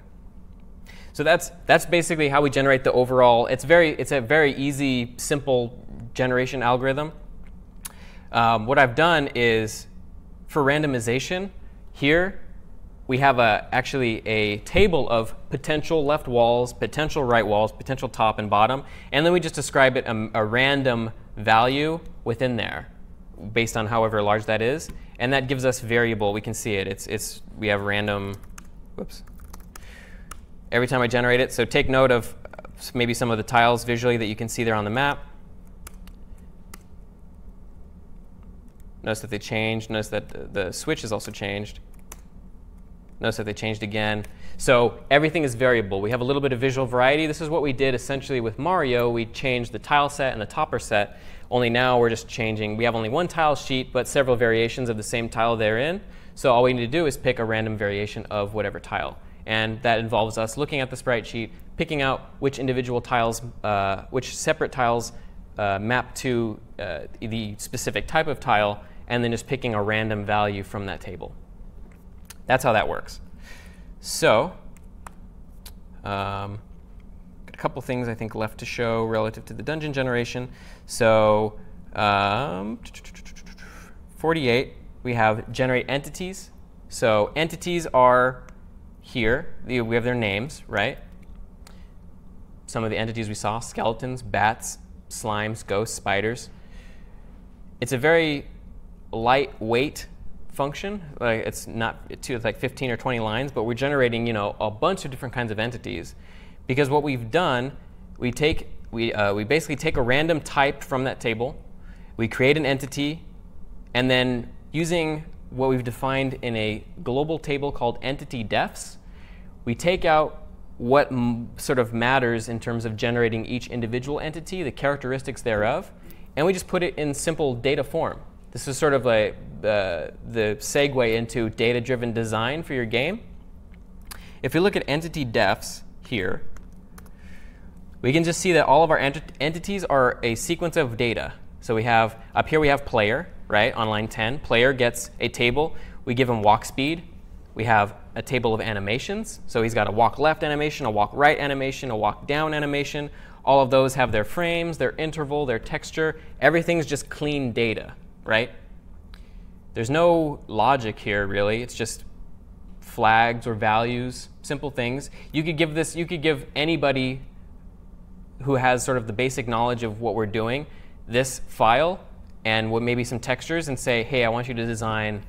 So that's that's basically how we generate the overall. It's very it's a very easy, simple generation algorithm. Um, what I've done is for randomization here, we have a actually a table of potential left walls, potential right walls, potential top and bottom, and then we just describe it a, a random value within there, based on however large that is, and that gives us variable. We can see it. It's it's we have random. Whoops. Every time I generate it. So take note of maybe some of the tiles visually that you can see there on the map. Notice that they changed. Notice that the switch is also changed. Notice that they changed again. So everything is variable. We have a little bit of visual variety. This is what we did essentially with Mario. We changed the tile set and the topper set. Only now we're just changing. We have only one tile sheet, but several variations of the same tile therein. So all we need to do is pick a random variation of whatever tile. And that involves us looking at the sprite sheet, picking out which individual tiles, uh, which separate tiles uh, map to uh, the specific type of tile, and then just picking a random value from that table. That's how that works. So um, got a couple things I think left to show relative to the dungeon generation. So um, forty-eight, we have generate entities. So entities are here, we have their names, right? Some of the entities we saw, skeletons, bats, slimes, ghosts, spiders. It's a very lightweight function. Like it's not it's like fifteen or twenty lines, but we're generating, you know, a bunch of different kinds of entities. Because what we've done, we take we uh, we basically take a random type from that table, we create an entity, and then using what we've defined in a global table called entity defs, we take out what m sort of matters in terms of generating each individual entity, the characteristics thereof, and we just put it in simple data form. This is sort of like uh, the segue into data-driven design for your game. If you look at entity defs here, we can just see that all of our ent entities are a sequence of data. So we have up here we have player, right, on line ten. Player gets a table. We give him walk speed. We have a table of animations. So he's got a walk left animation, a walk right animation, a walk down animation. All of those have their frames, their interval, their texture. Everything's just clean data, right? There's no logic here, really. It's just flags or values, simple things. You could give this, you could give anybody who has sort of the basic knowledge of what we're doing this file and maybe some textures and say, hey, I want you to design,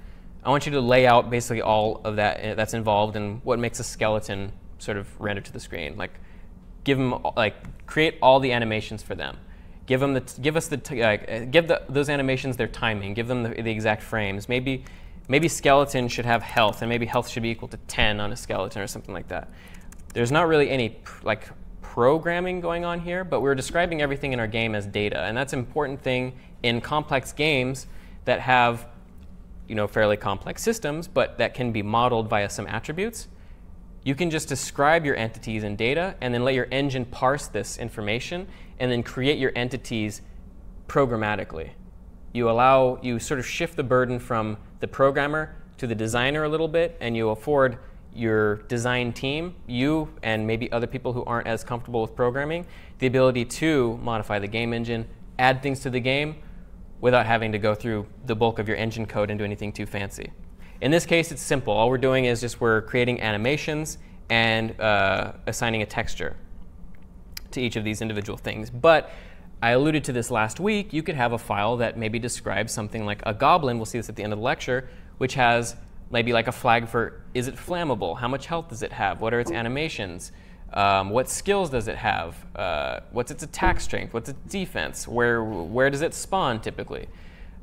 I want you to lay out basically all of that that's involved and what makes a skeleton sort of render to the screen. Like, give them, like, create all the animations for them. Give them the, give us the, t uh, give the, those animations their timing. Give them the, the exact frames. Maybe, maybe skeleton should have health, and maybe health should be equal to ten on a skeleton or something like that. There's not really any pr like programming going on here, but we're describing everything in our game as data, and that's an important thing in complex games that have, you know, fairly complex systems, but that can be modeled via some attributes. You can just describe your entities in data and then let your engine parse this information and then create your entities programmatically. You allow, you sort of shift the burden from the programmer to the designer a little bit, and you afford your design team, you and maybe other people who aren't as comfortable with programming, the ability to modify the game engine, add things to the game, without having to go through the bulk of your engine code and do anything too fancy. In this case, it's simple. All we're doing is just we're creating animations and uh, assigning a texture to each of these individual things. But I alluded to this last week. You could have a file that maybe describes something like a goblin. We'll see this at the end of the lecture, which has maybe like a flag for, is it flammable? How much health does it have? What are its animations? Um, what skills does it have? Uh, what's its attack strength? What's its defense? Where, where does it spawn typically?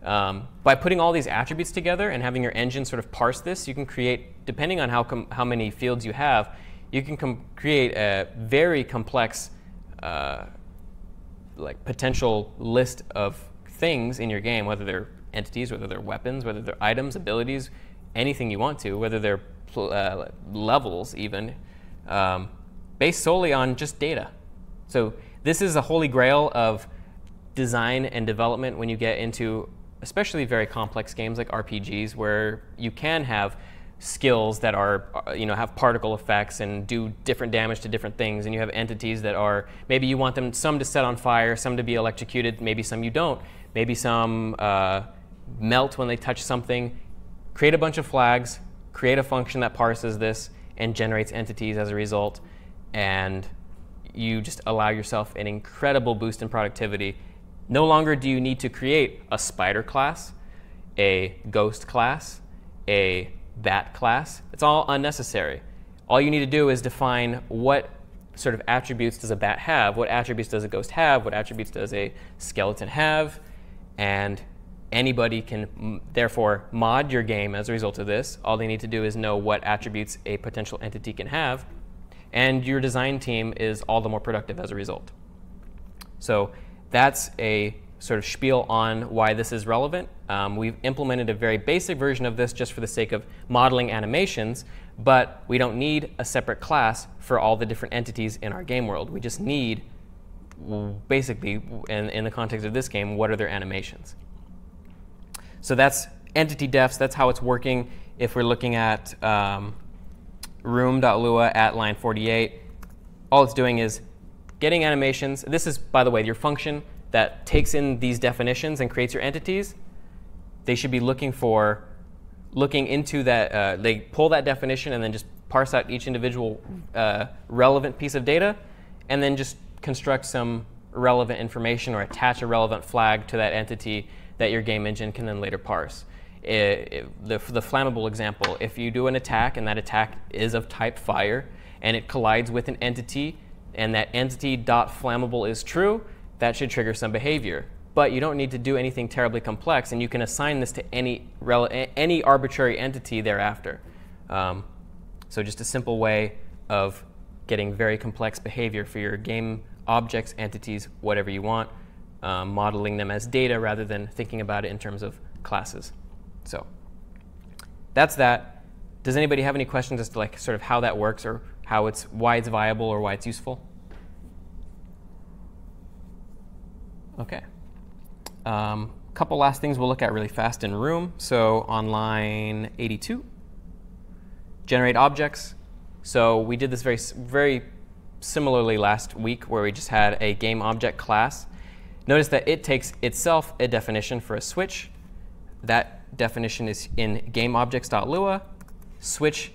Um, by putting all these attributes together and having your engine sort of parse this, you can create, depending on how, com how many fields you have, you can com create a very complex uh, like potential list of things in your game, whether they're entities, whether they're weapons, whether they're items, abilities, anything you want to, whether they're uh, levels even. Um, based solely on just data. So this is a holy grail of design and development when you get into especially very complex games like R P Gs, where you can have skills that are, you know, have particle effects and do different damage to different things, and you have entities that are, maybe you want them, some to set on fire, some to be electrocuted, maybe some you don't, maybe some uh, melt when they touch something. Create a bunch of flags, create a function that parses this and generates entities as a result. And you just allow yourself an incredible boost in productivity. No longer do you need to create a spider class, a ghost class, a bat class. It's all unnecessary. All you need to do is define what sort of attributes does a bat have, what attributes does a ghost have, what attributes does a skeleton have, and anybody can therefore mod your game as a result of this. All they need to do is know what attributes a potential entity can have, and your design team is all the more productive as a result. So that's a sort of spiel on why this is relevant. Um, we've implemented a very basic version of this just for the sake of modeling animations, but we don't need a separate class for all the different entities in our game world. We just need, basically, in, in the context of this game, what are their animations? So that's entity defs. That's how it's working if we're looking at um, room.lua at line forty-eight. All it's doing is getting animations. This is, by the way, your function that takes in these definitions and creates your entities. They should be looking for, looking into that. Uh, they pull that definition and then just parse out each individual uh, relevant piece of data, and then just construct some relevant information or attach a relevant flag to that entity that your game engine can then later parse. It, it, the, the flammable example, if you do an attack and that attack is of type fire and it collides with an entity and that entity dot flammable is true, that should trigger some behavior. But you don't need to do anything terribly complex, and you can assign this to any, any arbitrary entity thereafter. Um, so just a simple way of getting very complex behavior for your game objects, entities, whatever you want, um, modeling them as data rather than thinking about it in terms of classes. So that's that. Does anybody have any questions as to like sort of how that works or how it's, why it's viable or why it's useful? OK. A um, couple last things we'll look at really fast in Room. So on line eighty-two, generate objects. So we did this very, very similarly last week, where we just had a game object class. Notice that it takes itself a definition for a switch. That definition is in gameObjects.lua. Switch,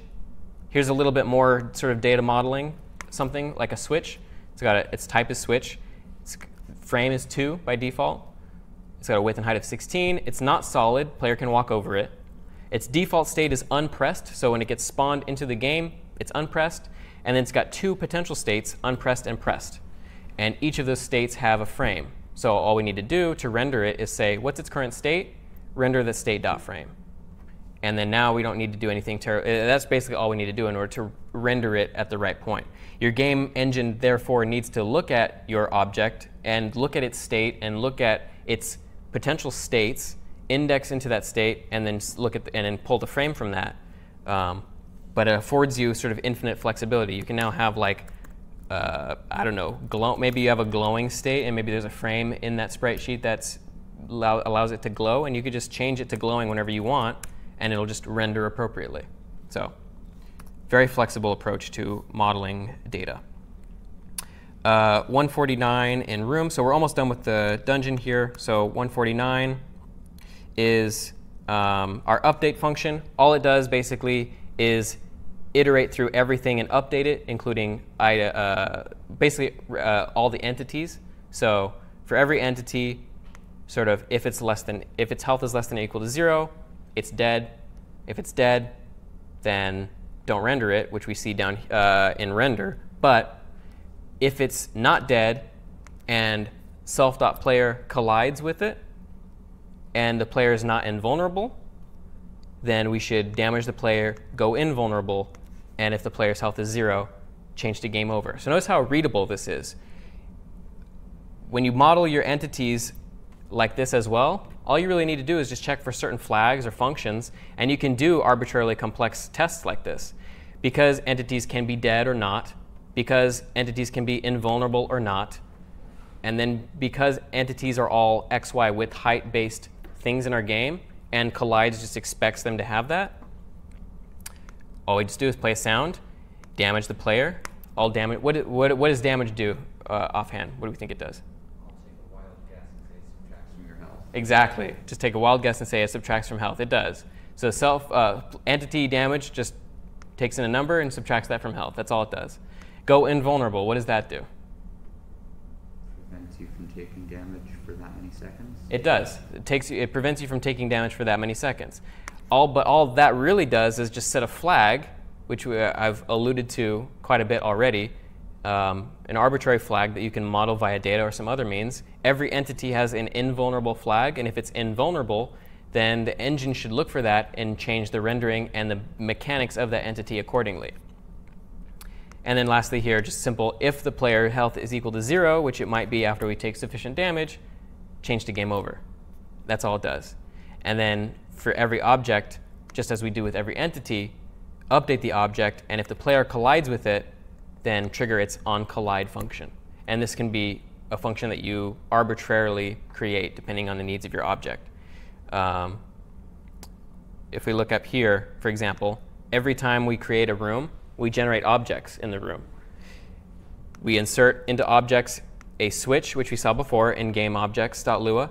here's a little bit more sort of data modeling, something like a switch. It's got a, its type is switch. Its frame is two by default. It's got a width and height of sixteen. It's not solid. Player can walk over it. Its default state is unpressed. So when it gets spawned into the game, it's unpressed. And then it's got two potential states, unpressed and pressed. And each of those states have a frame. So all we need to do to render it is say, what's its current state? Render the state.frame. And then now we don't need to do anything terrible. That's basically all we need to do in order to render it at the right point. Your game engine, therefore, needs to look at your object and look at its state and look at its potential states, index into that state, and then look at the, and then pull the frame from that. Um, but it affords you sort of infinite flexibility. You can now have like Uh, I don't know, glow, maybe you have a glowing state, and maybe there's a frame in that sprite sheet that allows it to glow, and you could just change it to glowing whenever you want, and it'll just render appropriately. So very flexible approach to modeling data. Uh, one forty-nine in room. So we're almost done with the dungeon here. So one forty-nine is um, our update function. All it does basically is iterate through everything and update it, including uh, basically uh, all the entities. So for every entity, sort of if it's less than, if its health is less than or equal to zero, it's dead. If it's dead, then don't render it, which we see down uh, in render. But if it's not dead and self.player collides with it and the player is not invulnerable, then we should damage the player, go invulnerable, and if the player's health is zero, change to game over. So notice how readable this is. When you model your entities like this as well, all you really need to do is just check for certain flags or functions, and you can do arbitrarily complex tests like this. Because entities can be dead or not, because entities can be invulnerable or not, and then because entities are all X, Y, width, height-based things in our game, and collides just expects them to have that, all we just do is play a sound, damage the player. All damage. What, what, what does damage do uh, offhand? What do we think it does? I'll take a wild guess and say it subtracts from your health. Exactly. Just take a wild guess and say it subtracts from health. It does. So self uh, entity damage just takes in a number and subtracts that from health. That's all it does. Go invulnerable. What does that do? Prevents you from taking damage for that many seconds. It does. It takes you. It prevents you from taking damage for that many seconds. All, but all that really does is just set a flag, which we, uh, I've alluded to quite a bit already, um, an arbitrary flag that you can model via data or some other means. Every entity has an invulnerable flag, and if it's invulnerable, then the engine should look for that and change the rendering and the mechanics of that entity accordingly. And then lastly here, just simple, if the player health is equal to zero, which it might be after we take sufficient damage, change to game over. That's all it does. And then for every object, just as we do with every entity, update the object. And if the player collides with it, then trigger its onCollide function. And this can be a function that you arbitrarily create depending on the needs of your object. Um, if we look up here, for example, every time we create a room, we generate objects in the room. We insert into objects a switch, which we saw before in gameObjects.lua,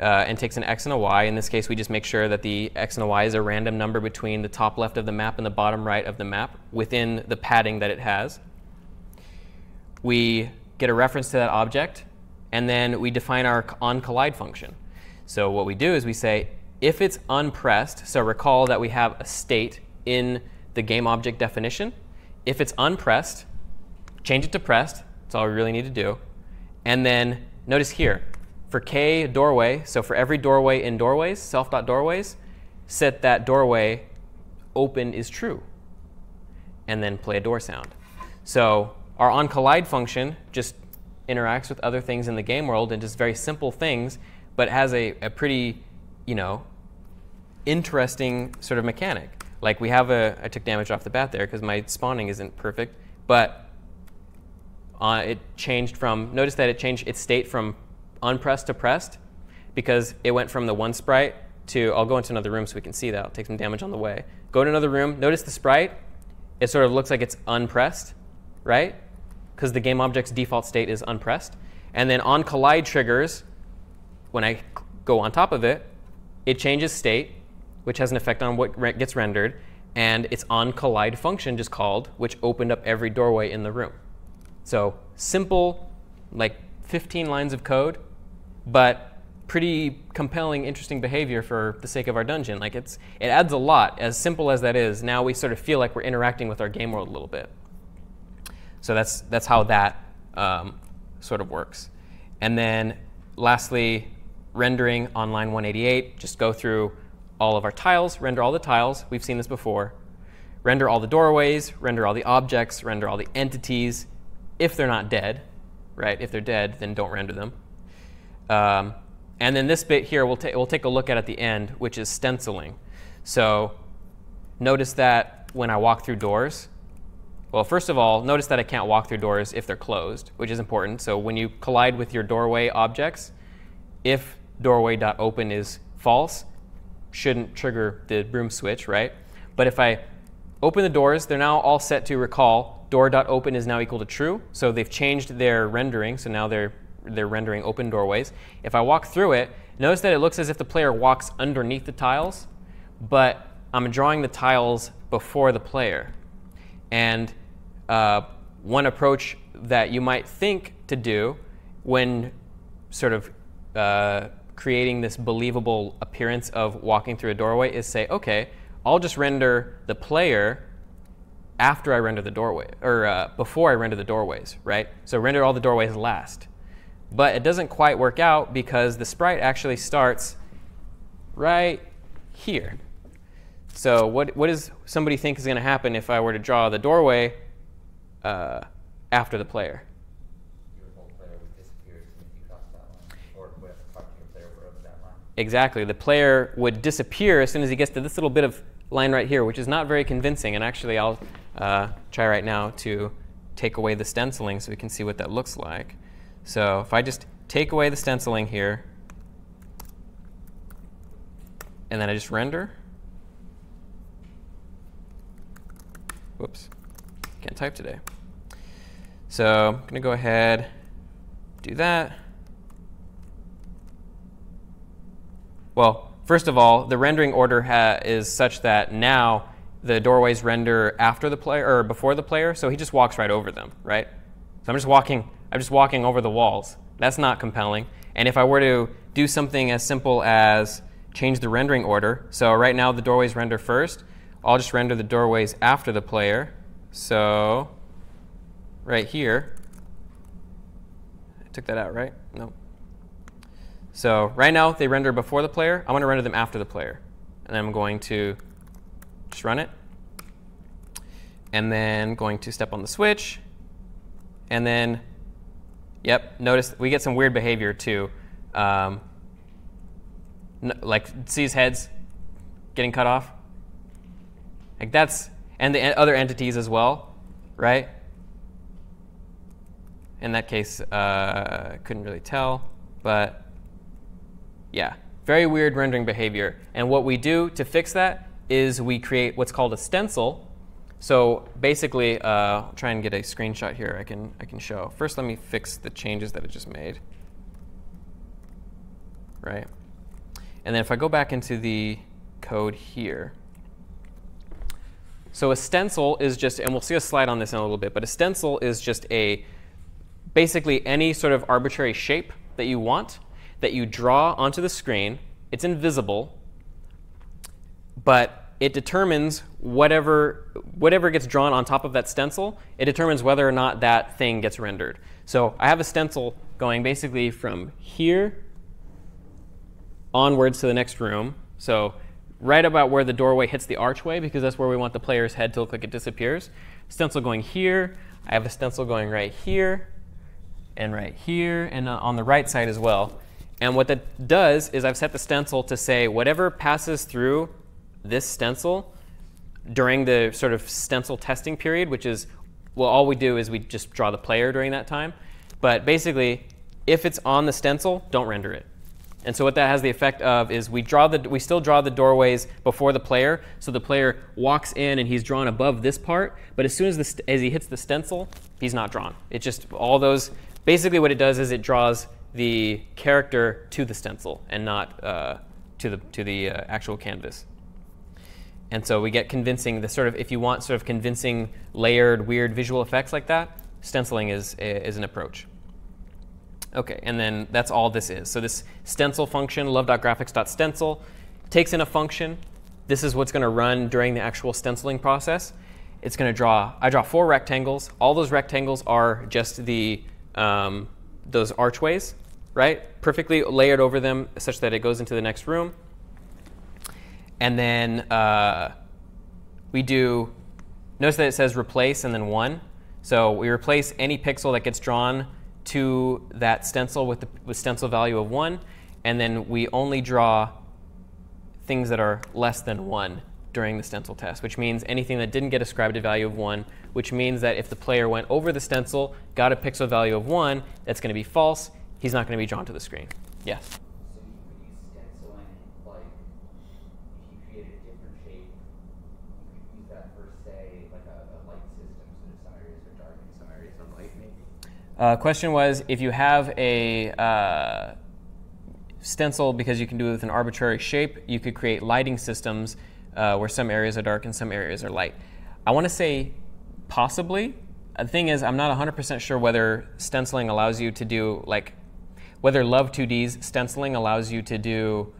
uh, and takes an x and a y. In this case, we just make sure that the x and a y is a random number between the top left of the map and the bottom right of the map within the padding that it has. We get a reference to that object, and then we define our onCollide function. So what we do is we say, if it's unpressed, so recall that we have a state in the game object definition. If it's unpressed, change it to pressed. That's all we really need to do. And then notice here, for k doorway, so for every doorway in doorways, self.doorways, set that doorway open is true. And then play a door sound. So our onCollide function just interacts with other things in the game world and just very simple things, but has a, a pretty, you know, interesting sort of mechanic. Like we have a, I took damage off the bat there because my spawning isn't perfect, but uh, it changed from, notice that it changed its state from unpressed to pressed because it went from the one sprite to, I'll go into another room so we can see that. I'll take some damage on the way. Go to another room. Notice the sprite. It sort of looks like it's unpressed, right? Because the game object's default state is unpressed. And then on collide triggers, when I go on top of it, it changes state, which has an effect on what gets rendered. And it's on collide function just called, which opened up every doorway in the room. So simple, like fifteen lines of code, but pretty compelling, interesting behavior for the sake of our dungeon. Like it's, it adds a lot. As simple as that is, now we sort of feel like we're interacting with our game world a little bit. So that's, that's how that um, sort of works. And then lastly, rendering on line one eighty-eight. Just go through all of our tiles, render all the tiles. We've seen this before. Render all the doorways, render all the objects, render all the entities, if they're not dead, right? If they're dead, then don't render them. Um, And then this bit here we'll, ta we'll take a look at at the end, which is stenciling. So notice that when I walk through doors, well, first of all, notice that I can't walk through doors if they're closed, which is important. So when you collide with your doorway objects, if doorway.open is false, shouldn't trigger the broom switch, right? But if I open the doors, they're now all set to recall door.open is now equal to true. So they've changed their rendering, so now they're they're rendering open doorways. If I walk through it, notice that it looks as if the player walks underneath the tiles, but I'm drawing the tiles before the player. And uh, one approach that you might think to do when sort of uh, creating this believable appearance of walking through a doorway is say, OK, I'll just render the player after I render the doorway, or uh, before I render the doorways, right? So render all the doorways last. But it doesn't quite work out because the sprite actually starts right here. So what, what does somebody think is going to happen if I were to draw the doorway uh, after the player? Your whole player would disappear as soon as you cross that line, or would have to talk to your player wherever that line. Exactly. The player would disappear as soon as he gets to this little bit of line right here, which is not very convincing. And actually, I'll uh, try right now to take away the stenciling so we can see what that looks like. So if I just take away the stenciling here, and then I just render. Whoops, can't type today. So I'm going to go ahead, do that. Well, first of all, the rendering order ha is such that now the doorways render after the player or before the player, so he just walks right over them, right? So I'm just walking. I'm just walking over the walls. That's not compelling. And if I were to do something as simple as change the rendering order, so right now the doorways render first. I'll just render the doorways after the player. So right here, I took that out, right? No. So right now they render before the player. I'm going to render them after the player. And I'm going to just run it. And then going to step on the switch. And then yep, notice we get some weird behavior too. Um, like, see his heads getting cut off? Like that's, and the other entities as well, right? In that case, uh, couldn't really tell, but yeah, very weird rendering behavior. And what we do to fix that is we create what's called a stencil. So basically, uh, I'll try and get a screenshot here I can, I can show. First, let me fix the changes that I just made, right? And then if I go back into the code here, so a stencil is just, and we'll see a slide on this in a little bit, but a stencil is just a basically any sort of arbitrary shape that you want that you draw onto the screen. It's invisible, but it determines whatever, whatever gets drawn on top of that stencil, it determines whether or not that thing gets rendered. So I have a stencil going basically from here onwards to the next room. So right about where the doorway hits the archway, because that's where we want the player's head to look like it disappears. Stencil going here. I have a stencil going right here and right here and on the right side as well. And what that does is I've set the stencil to say whatever passes through this stencil during the sort of stencil testing period, which is, well, all we do is we just draw the player during that time. But basically, if it's on the stencil, don't render it. And so what that has the effect of is we draw the we still draw the doorways before the player, so the player walks in and he's drawn above this part, but as soon as the as he hits the stencil, he's not drawn. It just all those basically what it does is it draws the character to the stencil and not uh, to the to the uh, actual canvas. And so we get convincing the sort of if you want sort of convincing layered weird visual effects like that, stenciling is is an approach. OK, and then that's all this is. So this stencil function, love dot graphics dot stencil, takes in a function. This is what's going to run during the actual stenciling process. It's going to draw. I draw four rectangles. All those rectangles are just the um, those archways, right? Perfectly layered over them such that it goes into the next room. And then uh, we do. Notice that it says replace and then one. So we replace any pixel that gets drawn to that stencil with the with stencil value of one, and then we only draw things that are less than one during the stencil test, which means anything that didn't get ascribed a value of one, which means that if the player went over the stencil, got a pixel value of one, that's going to be false. He's not going to be drawn to the screen. Yes? So you could use stenciling, like if you created a different shape, you could use that for, say, like a, a light system, so that some areas are dark and some areas are light, maybe? Uh, question was, if you have a uh, stencil, because you can do it with an arbitrary shape, you could create lighting systems uh, where some areas are dark and some areas are light. I want to say possibly. The thing is, I'm not one hundred percent sure whether stenciling allows you to do, like, whether Love two D's stenciling allows you to do,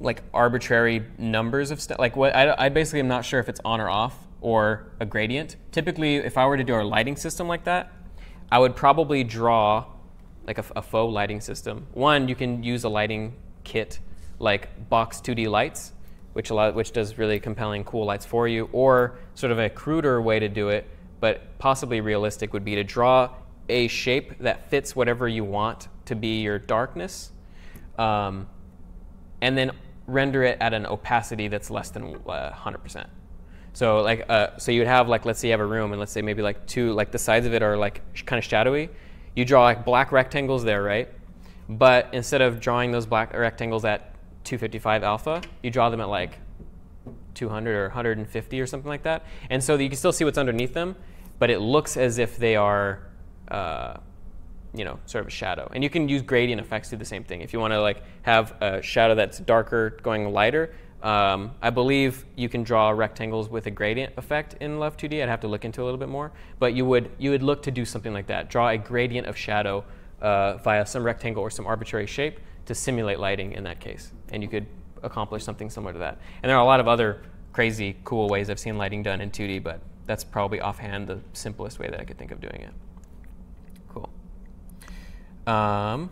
like, arbitrary numbers of, like, what I, I basically am not sure if it's on or off or a gradient. Typically, if I were to do a lighting system like that, I would probably draw like a, a faux lighting system. One, you can use a lighting kit like Box two D Lights, which, allow, which does really compelling, cool lights for you. Or sort of a cruder way to do it, but possibly realistic, would be to draw a shape that fits whatever you want to be your darkness, um, and then render it at an opacity that's less than uh, one hundred percent. So like, uh, so you'd have like, let's say you have a room, and let's say maybe like two, like the sides of it are like kind of shadowy. You draw like black rectangles there, right? But instead of drawing those black rectangles at two fifty-five alpha, you draw them at like two hundred or one hundred fifty or something like that. And so you can still see what's underneath them, but it looks as if they are, uh, you know, sort of a shadow. And you can use gradient effects to do the same thing. If you want to like have a shadow that's darker going lighter. Um, I believe you can draw rectangles with a gradient effect in Love two D. I'd have to look into it a little bit more. But you would, you would look to do something like that. Draw a gradient of shadow uh, via some rectangle or some arbitrary shape to simulate lighting in that case. And you could accomplish something similar to that. And there are a lot of other crazy, cool ways I've seen lighting done in two D, but that's probably offhand the simplest way that I could think of doing it. Cool. Um,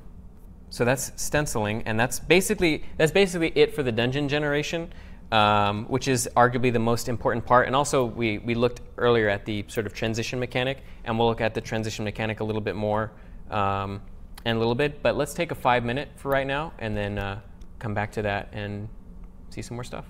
So that's stenciling, and that's basically that's basically it for the dungeon generation, um, which is arguably the most important part. And also, we we looked earlier at the sort of transition mechanic, and we'll look at the transition mechanic a little bit more um, in a little bit. But let's take a five minute for right now, and then uh, come back to that and see some more stuff.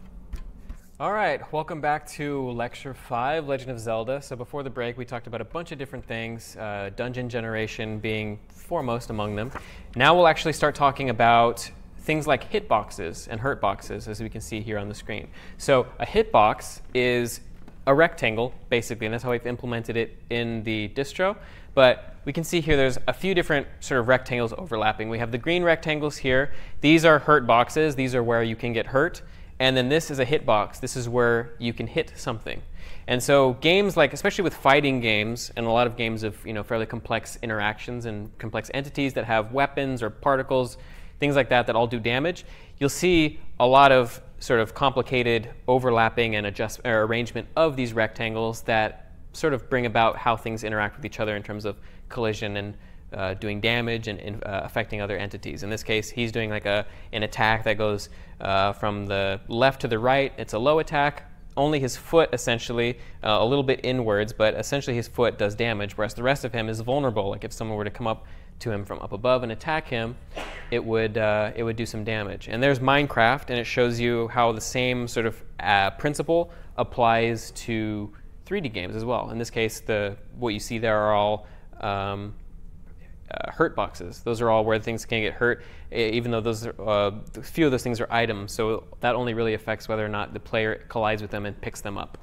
All right, welcome back to Lecture five, Legend of Zelda. So before the break, we talked about a bunch of different things, uh, dungeon generation being foremost among them. Now we'll actually start talking about things like hitboxes and hurtboxes, as we can see here on the screen. So a hitbox is a rectangle, basically, and that's how we've implemented it in the distro. But we can see here there's a few different sort of rectangles overlapping. We have the green rectangles here. These are hurtboxes. These are where you can get hurt. And then this is a hitbox. This is where you can hit something. And so games like, especially with fighting games and a lot of games of you know fairly complex interactions and complex entities that have weapons or particles, things like that that all do damage, you'll see a lot of sort of complicated overlapping and adjust, or arrangement of these rectangles that sort of bring about how things interact with each other in terms of collision and Uh, doing damage and uh, affecting other entities. In this case, he's doing like a an attack that goes uh, from the left to the right. It's a low attack. Only his foot, essentially, uh, a little bit inwards, but essentially his foot does damage, whereas the rest of him is vulnerable. Like if someone were to come up to him from up above and attack him, it would uh, it would do some damage. And there's Minecraft, and it shows you how the same sort of uh, principle applies to three D games as well. In this case, the what you see there are all um, uh, hurt boxes. Those are all where things can get hurt, even though those are, uh, a few of those things are items, so that only really affects whether or not the player collides with them and picks them up.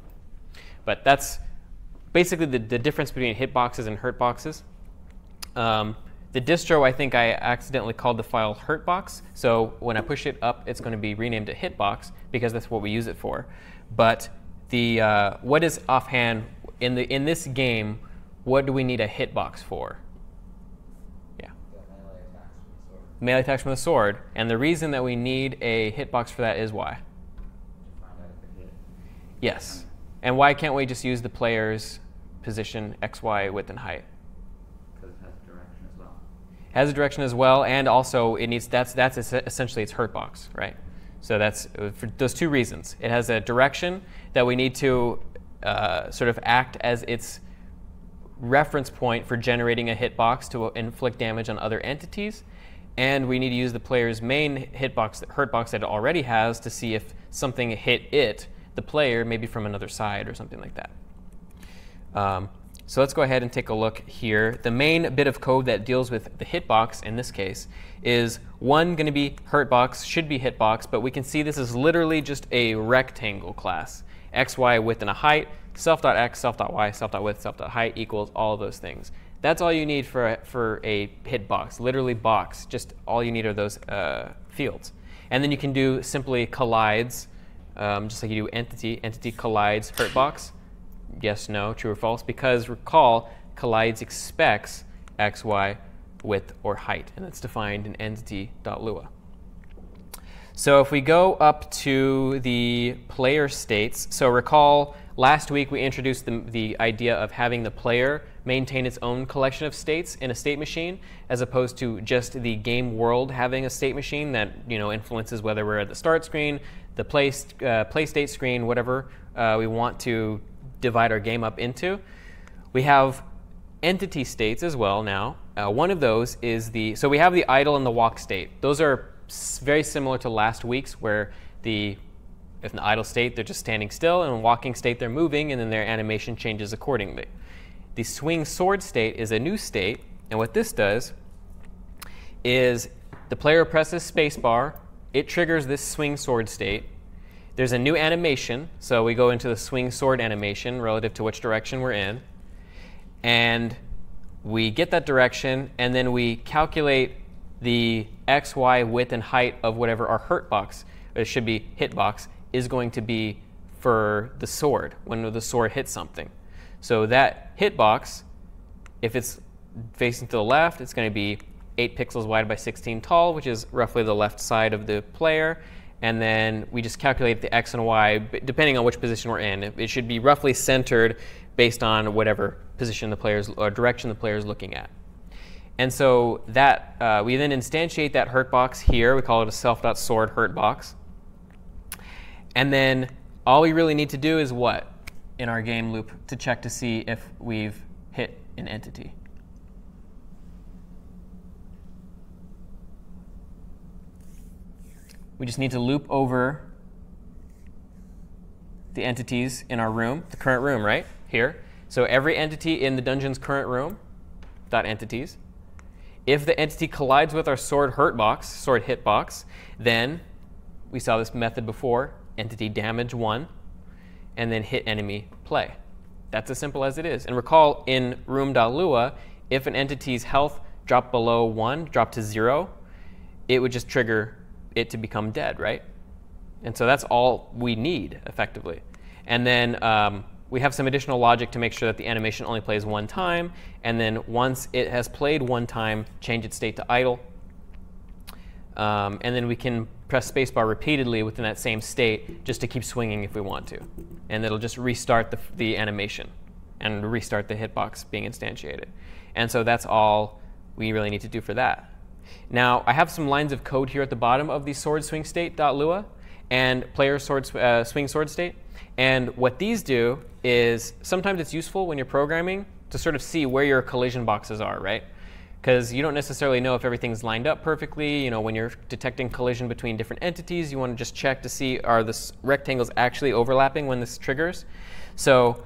But that's basically the, the difference between hit boxes and hurt boxes. Um, the distro, I think I accidentally called the file hurtbox, so when I push it up, it's going to be renamed to hitbox because that's what we use it for. But the uh, what is offhand in the in this game? What do we need a hitbox for? Yeah. yeah melee, attacks from the sword. melee attacks from the sword, and the reason that we need a hitbox for that is why. Yes, and why can't we just use the player's position, X, Y, width, and height? Has a direction as well, and also it needs that's that's essentially its hurt box, right? So that's for those two reasons. It has a direction that we need to uh, sort of act as its reference point for generating a hitbox to inflict damage on other entities, and we need to use the player's main hitbox, hurt box that it already has, to see if something hit it, the player, maybe from another side or something like that. Um, So let's go ahead and take a look here. The main bit of code that deals with the hitbox in this case is one going to be hurtbox, should be hitbox, but we can see this is literally just a rectangle class. X, Y, width, and a height, self.x, self.y, self.width, self.height equals all those things. That's all you need for a, for a hitbox, literally box. Just all you need are those uh, fields. And then you can do simply collides, um, just like you do entity, entity collides, hurtbox. Yes, no, true or false, because recall, collides expects x, y, width, or height, and that's defined in entity.lua. So if we go up to the player states, so recall last week we introduced the, the idea of having the player maintain its own collection of states in a state machine, as opposed to just the game world having a state machine that, you know, influences whether we're at the start screen, the play, uh, play state screen, whatever uh, we want to divide our game up into. We have entity states as well now. Uh, one of those is the, so we have the idle and the walk state. Those are very similar to last week's, where the, if in the idle state, they're just standing still, and in the walking state, they're moving, and then their animation changes accordingly. The swing sword state is a new state, and what this does is the player presses spacebar, it triggers this swing sword state. There's a new animation, so we go into the swing sword animation relative to which direction we're in, and we get that direction, and then we calculate the x, y, width, and height of whatever our hurt box, or it should be hit box, is going to be for the sword when the sword hits something. So that hit box, if it's facing to the left, it's going to be eight pixels wide by sixteen tall, which is roughly the left side of the player. And then we just calculate the x and y, depending on which position we're in. It should be roughly centered based on whatever position the player's, or direction the player is looking at. And so that uh, we then instantiate that hurt box here. We call it a self.sword hurt box. And then all we really need to do is what in our game loop to check to see if we've hit an entity. We just need to loop over the entities in our room, the current room, right? Here. So every entity in the dungeon's current room, dot entities. If the entity collides with our sword hurt box, sword hit box, then we saw this method before, entity damage one, and then hit enemy play. That's as simple as it is. And recall in room.lua, if an entity's health dropped below one, dropped to zero, it would just trigger it to become dead, right? And so that's all we need, effectively. And then um, we have some additional logic to make sure that the animation only plays one time. And then once it has played one time, change its state to idle. Um, and then we can press spacebar repeatedly within that same state just to keep swinging if we want to. And it'll just restart the, the animation and restart the hitbox being instantiated. And so that's all we really need to do for that. Now, I have some lines of code here at the bottom of the sword swing state.lua and player sword sw uh, swing sword state. And what these do is sometimes it's useful when you're programming to sort of see where your collision boxes are, right? Because you don't necessarily know if everything's lined up perfectly. You know, when you're detecting collision between different entities, you want to just check to see are the rectangles actually overlapping when this triggers. So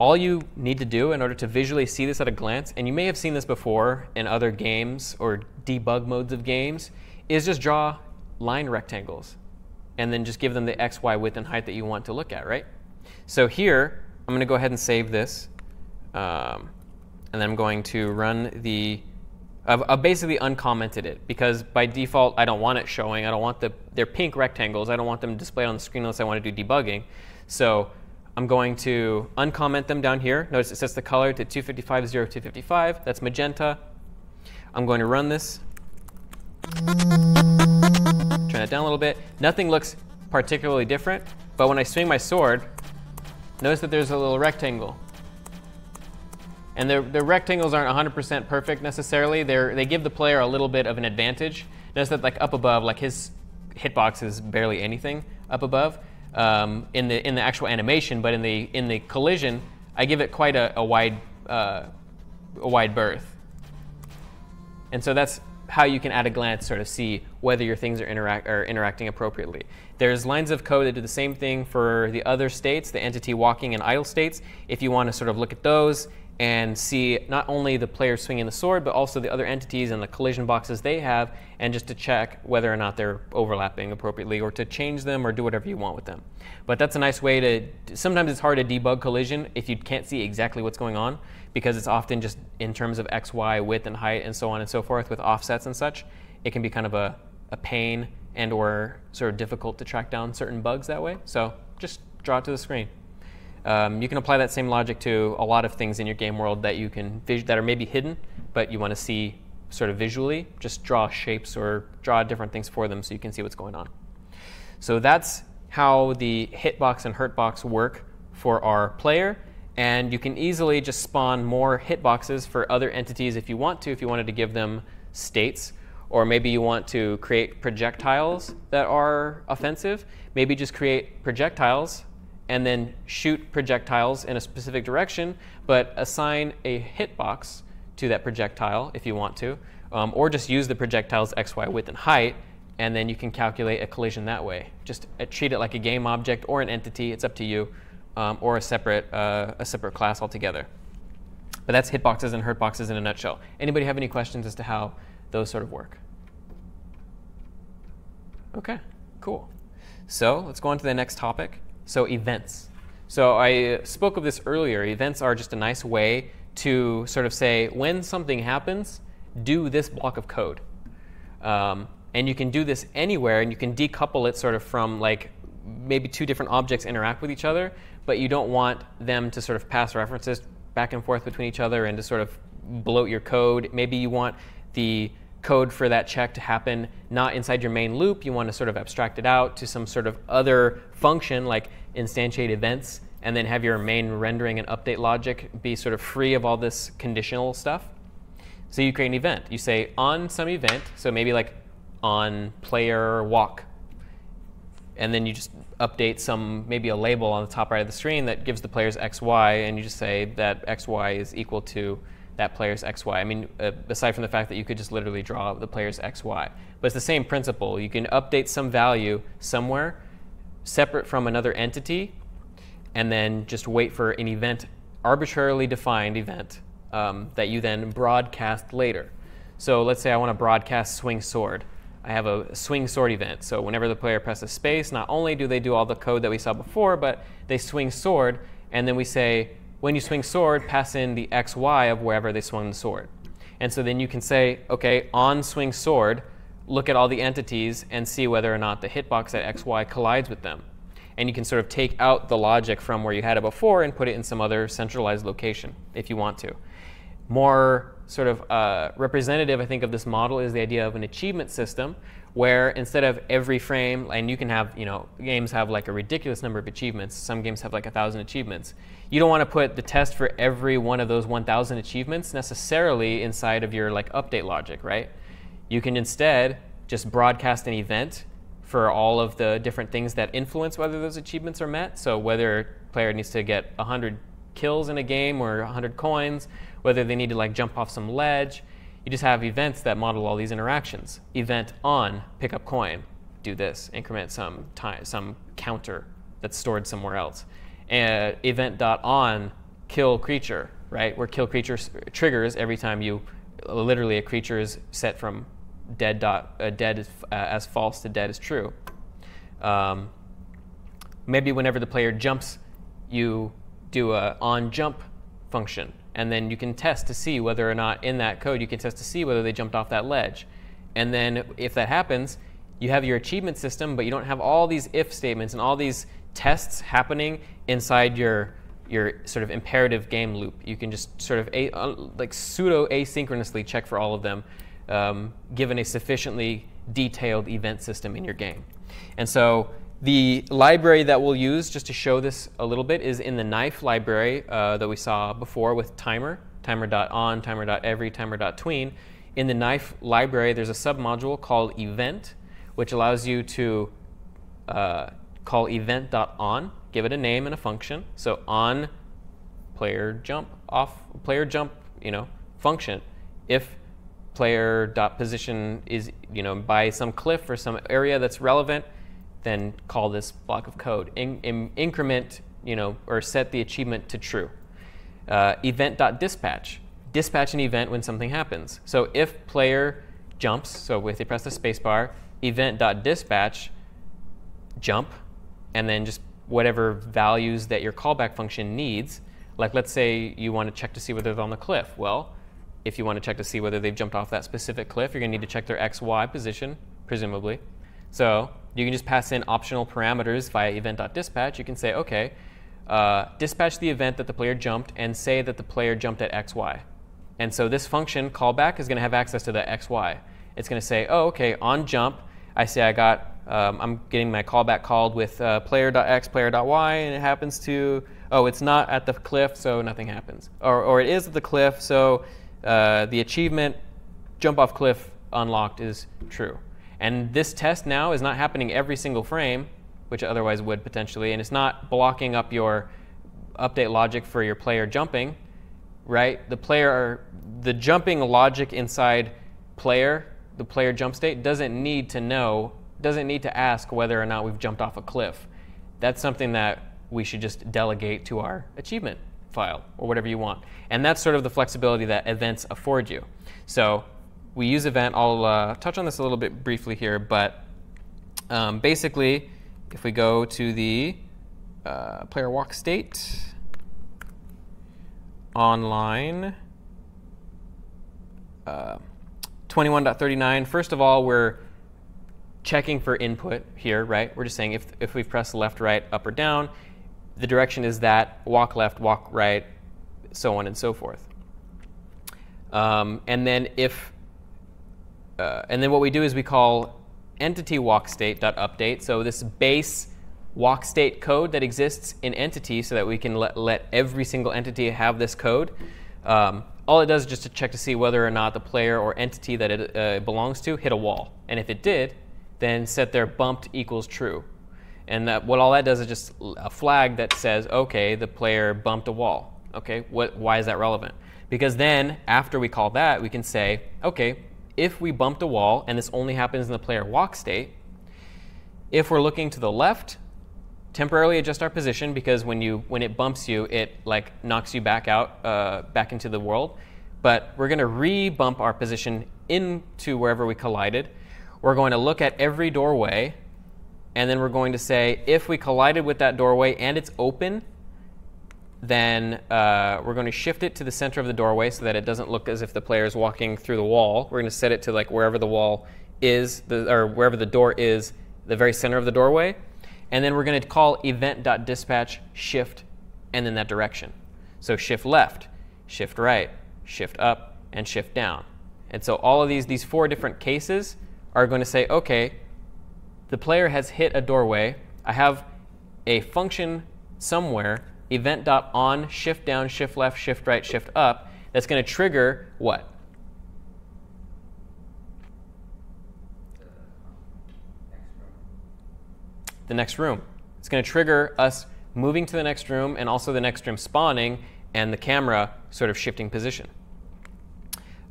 all you need to do in order to visually see this at a glance, and you may have seen this before in other games or debug modes of games, is just draw line rectangles and then just give them the X, Y, width, and height that you want to look at, right? So here, I'm going to go ahead and save this. Um, and then I'm going to run the, I've, I've basically uncommented it, because by default, I don't want it showing. I don't want the, they're pink rectangles. I don't want them displayed on the screen unless I want to do debugging. So I'm going to uncomment them down here. Notice it sets the color to two fifty-five, zero, two fifty-five. That's magenta. I'm going to run this. Turn that down a little bit. Nothing looks particularly different, but when I swing my sword, notice that there's a little rectangle. And the, the rectangles aren't one hundred percent perfect necessarily. They're, they give the player a little bit of an advantage. Notice that like up above, like his hitbox is barely anything up above um, in the in the actual animation, but in the in the collision, I give it quite a, a wide uh, a wide berth. And so that's how you can at a glance sort of see whether your things are, interact are interacting appropriately. There's lines of code that do the same thing for the other states, the entity walking and idle states. If you want to sort of look at those and see not only the player swinging the sword, but also the other entities and the collision boxes they have, and just to check whether or not they're overlapping appropriately, or to change them or do whatever you want with them. But that's a nice way to, sometimes it's hard to debug collision if you can't see exactly what's going on, because it's often just in terms of X, Y, width, and height, and so on and so forth with offsets and such. It can be kind of a, a pain and or sort of difficult to track down certain bugs that way. So just draw it to the screen. Um, you can apply that same logic to a lot of things in your game world that you can that are maybe hidden, but you want to see sort of visually. Just draw shapes or draw different things for them so you can see what's going on. So that's how the hitbox and hurtbox work for our player. And you can easily just spawn more hitboxes for other entities if you want to, if you wanted to give them states. Or maybe you want to create projectiles that are offensive. Maybe just create projectiles and then shoot projectiles in a specific direction, but assign a hitbox to that projectile if you want to, um, or just use the projectile's X, Y, width, and height, and then you can calculate a collision that way. Just uh, treat it like a game object or an entity, it's up to you, um, or a separate, uh, a separate class altogether. But that's hitboxes and hurtboxes in a nutshell. Anybody have any questions as to how those sort of work? OK, cool. So let's go on to the next topic. So events. So I spoke of this earlier. Events are just a nice way to sort of say, when something happens, do this block of code. Um, and you can do this anywhere, and you can decouple it sort of from like maybe two different objects interact with each other, but you don't want them to sort of pass references back and forth between each other and to sort of bloat your code. Maybe you want the code for that check to happen not inside your main loop. You want to sort of abstract it out to some sort of other function, like instantiate events, and then have your main rendering and update logic be sort of free of all this conditional stuff. So you create an event. You say on some event, so maybe like on player walk. And then you just update some, maybe a label on the top right of the screen that gives the players X, Y, and you just say that X, Y is equal to that player's X, Y. I mean, uh, aside from the fact that you could just literally draw the player's X, Y. But it's the same principle. You can update some value somewhere separate from another entity, and then just wait for an event, arbitrarily defined event, um, that you then broadcast later. So let's say I want to broadcast swing sword. I have a swing sword event. So whenever the player presses space, not only do they do all the code that we saw before, but they swing sword, and then we say, when you swing sword, pass in the X, Y of wherever they swung the sword. And so then you can say, OK, on swing sword, look at all the entities and see whether or not the hitbox at X, Y collides with them. And you can sort of take out the logic from where you had it before and put it in some other centralized location if you want to. More sort of uh, representative, I think, of this model is the idea of an achievement system, where instead of every frame, and you can have, you know, games have like a ridiculous number of achievements. Some games have like one thousand achievements. You don't want to put the test for every one of those one thousand achievements necessarily inside of your like update logic, right? You can instead just broadcast an event for all of the different things that influence whether those achievements are met. So whether a player needs to get one hundred kills in a game or one hundred coins, whether they need to like jump off some ledge. You just have events that model all these interactions. Event on, pick up coin, do this, increment some time, some counter that's stored somewhere else. Uh, event.on, kill creature, right? Where kill creature triggers every time you, literally a creature is set from dead dot uh, dead is, uh, as false to dead is true. Um, maybe whenever the player jumps, you do a on jump function, and then you can test to see whether or not in that code you can test to see whether they jumped off that ledge. And then if that happens, you have your achievement system, but you don't have all these if statements and all these tests happening inside your your sort of imperative game loop. You can just sort of a, like pseudo asynchronously check for all of them, um, given a sufficiently detailed event system in your game. And so the library that we'll use just to show this a little bit is in the knife library uh, that we saw before with timer, timer.on, timer.every, timer.tween. In the knife library, there's a submodule called event, which allows you to uh, call event.on, give it a name and a function. So on player jump off player jump, you know, function. If player.position is, you know, by some cliff or some area that's relevant, then call this block of code. In, in increment, you know, or set the achievement to true. Uh, event.dispatch. Dispatch an event when something happens. So if player jumps, so if they press the space bar, event.dispatch, jump, and then just whatever values that your callback function needs. Like let's say you want to check to see whether they're on the cliff. Well, if you want to check to see whether they've jumped off that specific cliff, you're going to need to check their X Y position, presumably. So you can just pass in optional parameters via event.dispatch. You can say, OK, uh, dispatch the event that the player jumped and say that the player jumped at X Y. And so this function, callback, is going to have access to the X Y. It's going to say, oh, OK, on jump, I say I got, um, I'm getting my callback called with uh, player.x, player.y, and it happens to, oh, it's not at the cliff, so nothing happens. Or, or it is at the cliff, so uh, the achievement, jump off cliff unlocked, is true. And this test now is not happening every single frame, which it otherwise would potentially. And it's not blocking up your update logic for your player jumping, right? The player, the jumping logic inside player, the player jump state, doesn't need to know, doesn't need to ask whether or not we've jumped off a cliff. That's something that we should just delegate to our achievement file or whatever you want. And that's sort of the flexibility that events afford you. So we use event. I'll uh, touch on this a little bit briefly here, but um, basically, if we go to the uh, player walk state, online, uh, twenty-one point thirty-nine, first of all, we're checking for input here, right? We're just saying if, if we press left, right, up, or down, the direction is that, walk left, walk right, so on and so forth. Um, and then if Uh, and then what we do is we call entity walk state.update. So this base walk state code that exists in entity, so that we can let, let every single entity have this code. Um, all it does is just to check to see whether or not the player or entity that it uh, belongs to hit a wall. And if it did, then set their bumped equals true. And that, what all that does is just a flag that says, OK, the player bumped a wall. OK, what, why is that relevant? Because then after we call that, we can say, OK, if we bumped a wall, and this only happens in the player walk state, if we're looking to the left, temporarily adjust our position, because when you when it bumps you, it like knocks you back out, uh, back into the world. But we're going to re-bump our position into wherever we collided. We're going to look at every doorway, and then we're going to say, if we collided with that doorway and it's open, then uh, we're going to shift it to the center of the doorway so that it doesn't look as if the player is walking through the wall. We're going to set it to like wherever the wall is, the, or wherever the door is, the very center of the doorway. And then we're going to call event.dispatch shift and then that direction. So shift left, shift right, shift up, and shift down. And so all of these, these four different cases are going to say, OK, the player has hit a doorway. I have a function somewhere, event.on, shift down, shift left, shift right, shift up, that's going to trigger what? The next room. It's going to trigger us moving to the next room, and also the next room spawning, and the camera sort of shifting position.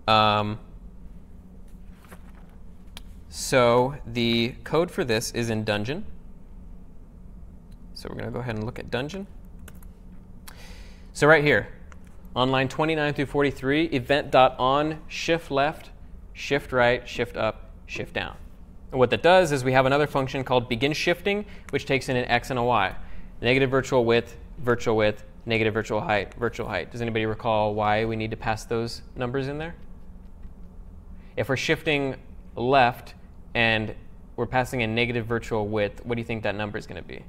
Um, so the code for this is in Dungeon. So we're going to go ahead and look at Dungeon. So right here, on line twenty-nine through forty-three, event.on, shift left, shift right, shift up, shift down. And what that does is we have another function called begin shifting, which takes in an x and a y. Negative virtual width, virtual width, negative virtual height, virtual height. Does anybody recall why we need to pass those numbers in there? If we're shifting left and we're passing in negative virtual width, what do you think that number is going to be?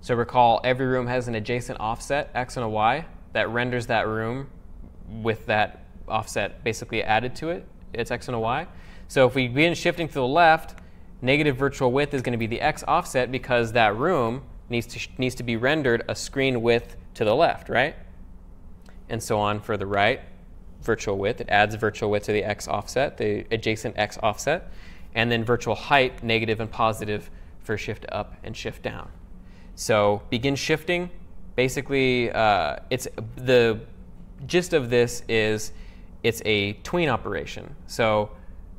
So recall, every room has an adjacent offset, x and a y, that renders that room with that offset basically added to it. It's x and a y. So if we begin shifting to the left, negative virtual width is going to be the x offset because that room needs to, needs to be rendered a screen width to the left, right? And so on for the right, virtual width. It adds virtual width to the x offset, the adjacent x offset. And then virtual height, negative and positive for shift up and shift down. So begin shifting. Basically, uh, it's the gist of this is it's a tween operation. So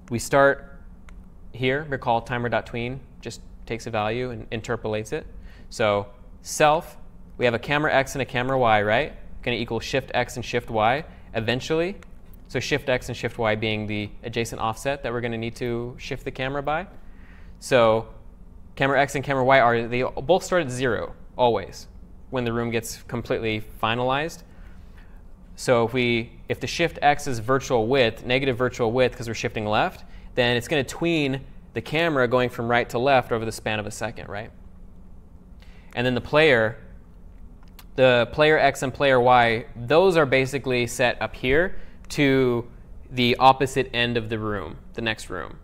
we start here. Recall timer.tween just takes a value and interpolates it. So self, we have a camera x and a camera y, right? Going to equal shift x and shift y eventually. So shift x and shift y being the adjacent offset that we're going to need to shift the camera by. So camera x and camera y are, they both start at zero always when the room gets completely finalized. So if we, if the shift x is virtual width, negative virtual width because we're shifting left, then it's going to tween the camera going from right to left over the span of a second, right? And then the player, the player x and player y, those are basically set up here to the opposite end of the room, the next room.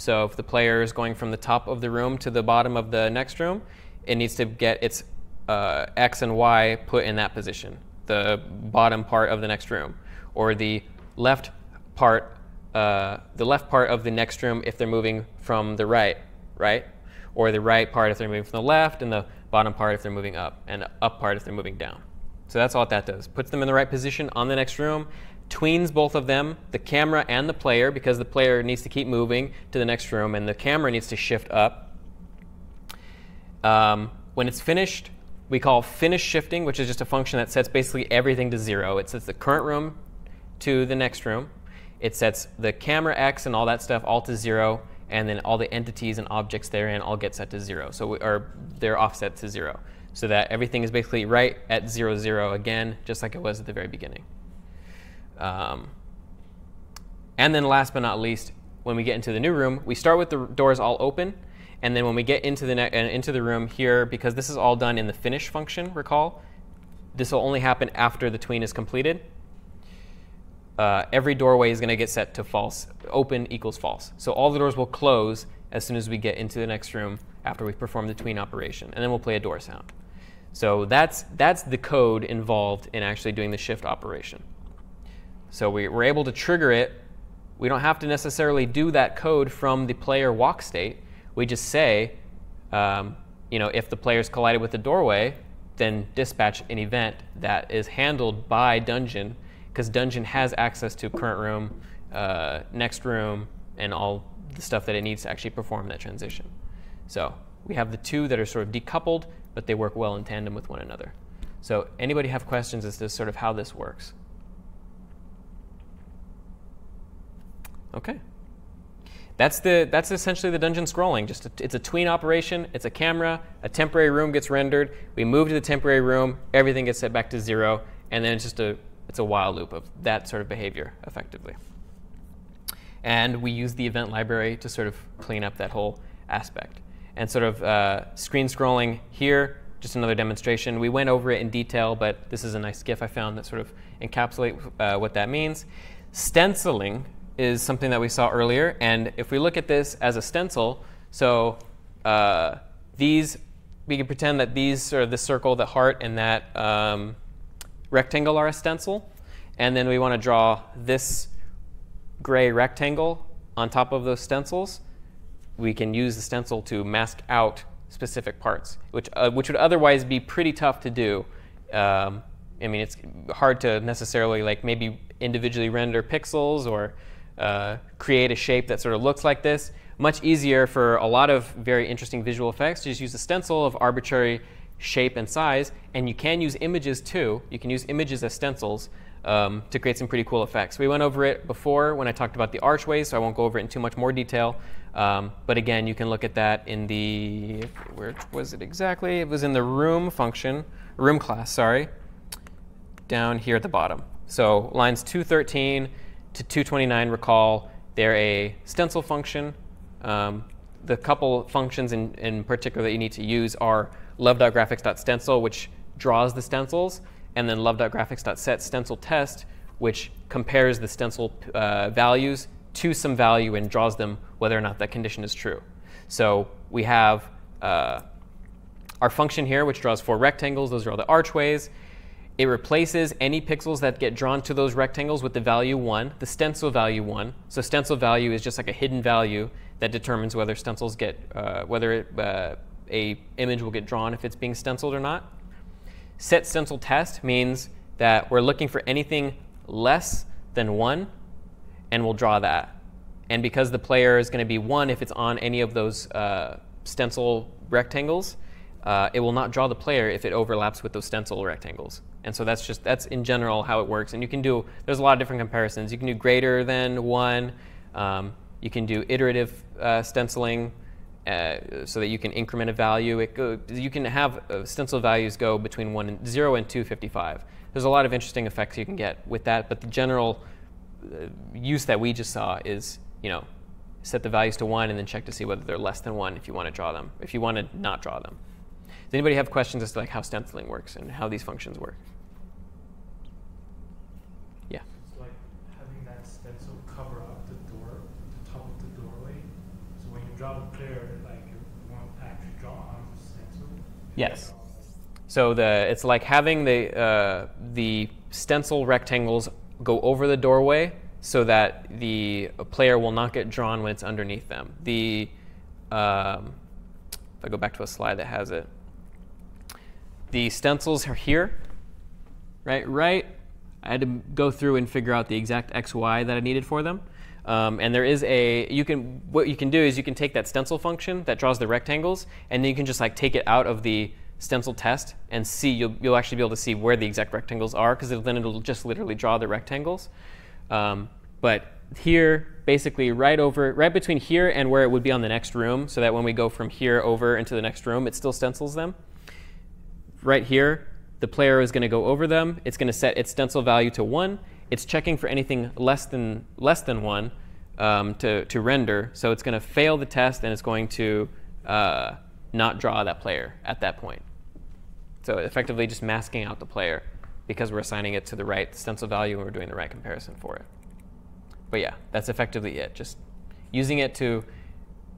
So if the player is going from the top of the room to the bottom of the next room, it needs to get its uh, x and y put in that position, the bottom part of the next room, or the left part, uh, the left part of the next room if they're moving from the right, right? Or the right part if they're moving from the left, and the bottom part if they're moving up, and the up part if they're moving down. So that's all that does. Puts them in the right position on the next room, tweens both of them, the camera and the player, because the player needs to keep moving to the next room, and the camera needs to shift up. Um, when it's finished, we call finish shifting, which is just a function that sets basically everything to zero. It sets the current room to the next room. It sets the camera x and all that stuff all to zero. And then all the entities and objects therein all get set to zero. So we, or they're offset to zero. So that everything is basically right at zero, zero again, just like it was at the very beginning. Um, and then last but not least, when we get into the new room, we start with the doors all open. And then when we get into the, ne into the room here, because this is all done in the finish function, recall, this will only happen after the tween is completed. Uh, every doorway is going to get set to false. Open equals false. So all the doors will close as soon as we get into the next room after we perform the tween operation. And then we'll play a door sound. So that's, that's the code involved in actually doing the shift operation. So we, we're able to trigger it. We don't have to necessarily do that code from the player walk state. We just say, um, you know, if the player's collided with the doorway, then dispatch an event that is handled by dungeon, because dungeon has access to current room, uh, next room, and all the stuff that it needs to actually perform that transition. So we have the two that are sort of decoupled, but they work well in tandem with one another. So anybody have questions as to sort of how this works? OK. That's, the, that's essentially the dungeon scrolling. Just a, it's a tween operation. It's a camera. A temporary room gets rendered. We move to the temporary room. Everything gets set back to zero. And then it's just a, it's a while loop of that sort of behavior, effectively. And we use the event library to sort of clean up that whole aspect. And sort of uh, screen scrolling here, just another demonstration. We went over it in detail, but this is a nice GIF I found that sort of encapsulates uh, what that means. Stenciling is something that we saw earlier. And if we look at this as a stencil, so uh, these, we can pretend that these sort of the circle, the heart, and that um, rectangle are a stencil. And then we want to draw this gray rectangle on top of those stencils. We can use the stencil to mask out specific parts, which, uh, which would otherwise be pretty tough to do. Um, I mean, it's hard to necessarily like maybe individually render pixels or Uh, create a shape that sort of looks like this. Much easier for a lot of very interesting visual effects to just use a stencil of arbitrary shape and size, and you can use images too. You can use images as stencils um, to create some pretty cool effects. We went over it before when I talked about the archways, so I won't go over it in too much more detail. Um, but again, you can look at that in the, where was it exactly? It was in the room function, room class, sorry, down here at the bottom. So lines two thirteen to two twenty-nine, recall, they're a stencil function. Um, the couple functions in, in particular that you need to use are love dot graphics dot stencil, which draws the stencils, and then love dot graphics dot set stencil test, which compares the stencil uh, values to some value and draws them whether or not that condition is true. So we have uh, our function here, which draws four rectangles. Those are all the archways. It replaces any pixels that get drawn to those rectangles with the value one, the stencil value one. So stencil value is just like a hidden value that determines whether stencils get, uh, whether it, uh, a image will get drawn if it's being stenciled or not. Set stencil test means that we're looking for anything less than one, and we'll draw that. And because the player is going to be one if it's on any of those uh, stencil rectangles, uh, it will not draw the player if it overlaps with those stencil rectangles. And so that's just, that's in general how it works. And you can do, there's a lot of different comparisons. You can do greater than one. Um, you can do iterative uh, stenciling uh, so that you can increment a value. It go, you can have uh, stencil values go between one and zero and two fifty-five. There's a lot of interesting effects you can get with that, but the general use that we just saw is, you know, set the values to one and then check to see whether they're less than one if you want to draw them, if you want to not draw them. Does anybody have questions as to like how stenciling works and how these functions work? Yeah. It's like having that stencil cover up the door, the top of the doorway. So when you draw the player, like you want to actually draw on the stencil. Yes. So the it's like having the uh, the stencil rectangles go over the doorway so that the player will not get drawn when it's underneath them. The, um, if I go back to a slide that has it, the stencils are here, right? Right. I had to go through and figure out the exact X, Y that I needed for them. Um, and there is a, you can, what you can do is you can take that stencil function that draws the rectangles, and then you can just like take it out of the stencil test and see, you'll, you'll actually be able to see where the exact rectangles are, because then it'll just literally draw the rectangles. Um, but here, basically right over, right between here and where it would be on the next room, so that when we go from here over into the next room, it still stencils them. Right here, the player is going to go over them. It's going to set its stencil value to one. It's checking for anything less than, less than one um, to, to render. So it's going to fail the test, and it's going to uh, not draw that player at that point. So effectively just masking out the player because we're assigning it to the right stencil value and we're doing the right comparison for it. But yeah, that's effectively it. Just using it to,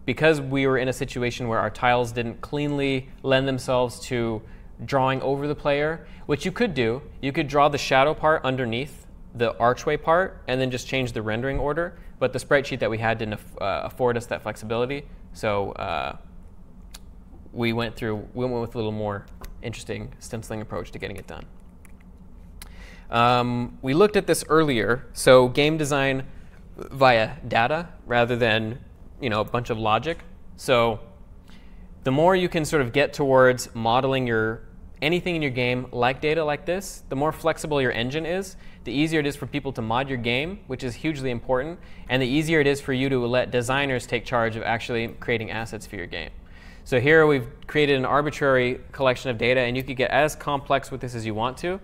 because we were in a situation where our tiles didn't cleanly lend themselves to drawing over the player, which you could do. You could draw the shadow part underneath the archway part and then just change the rendering order. But the spreadsheet that we had didn't uh, afford us that flexibility. So uh, we went through, we went with a little more interesting stenciling approach to getting it done. Um, we looked at this earlier. So game design via data rather than, you know, a bunch of logic. So the more you can sort of get towards modeling your anything in your game like data like this, the more flexible your engine is, the easier it is for people to mod your game, which is hugely important, and the easier it is for you to let designers take charge of actually creating assets for your game. So here we've created an arbitrary collection of data, and you could get as complex with this as you want to.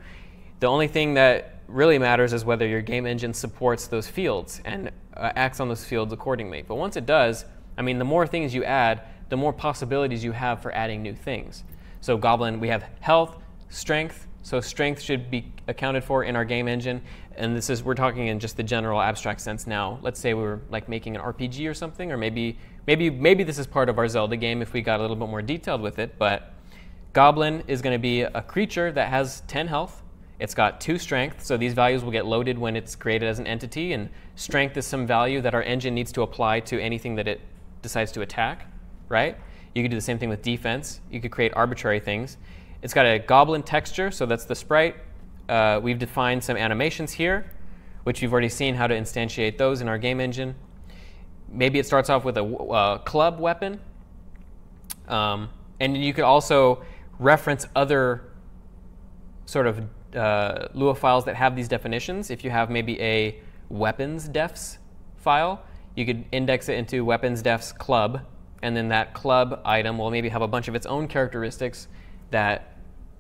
The only thing that really matters is whether your game engine supports those fields and uh, acts on those fields accordingly. But once it does, I mean, the more things you add, the more possibilities you have for adding new things. So Goblin, we have health, strength. So strength should be accounted for in our game engine. And this is, we're talking in just the general abstract sense now. Let's say we were like making an R P G or something, or maybe Maybe, maybe this is part of our Zelda game if we got a little bit more detailed with it, but Goblin is going to be a creature that has ten health. It's got two strength, so these values will get loaded when it's created as an entity, and strength is some value that our engine needs to apply to anything that it decides to attack, right? You could do the same thing with defense. You could create arbitrary things. It's got a Goblin texture, so that's the sprite. Uh, we've defined some animations here, which you've already seen how to instantiate those in our game engine. Maybe it starts off with a uh, club weapon. Um, and you could also reference other sort of uh, Lua files that have these definitions. If you have maybe a weapons defs file, you could index it into weapons defs club, and then that club item will maybe have a bunch of its own characteristics that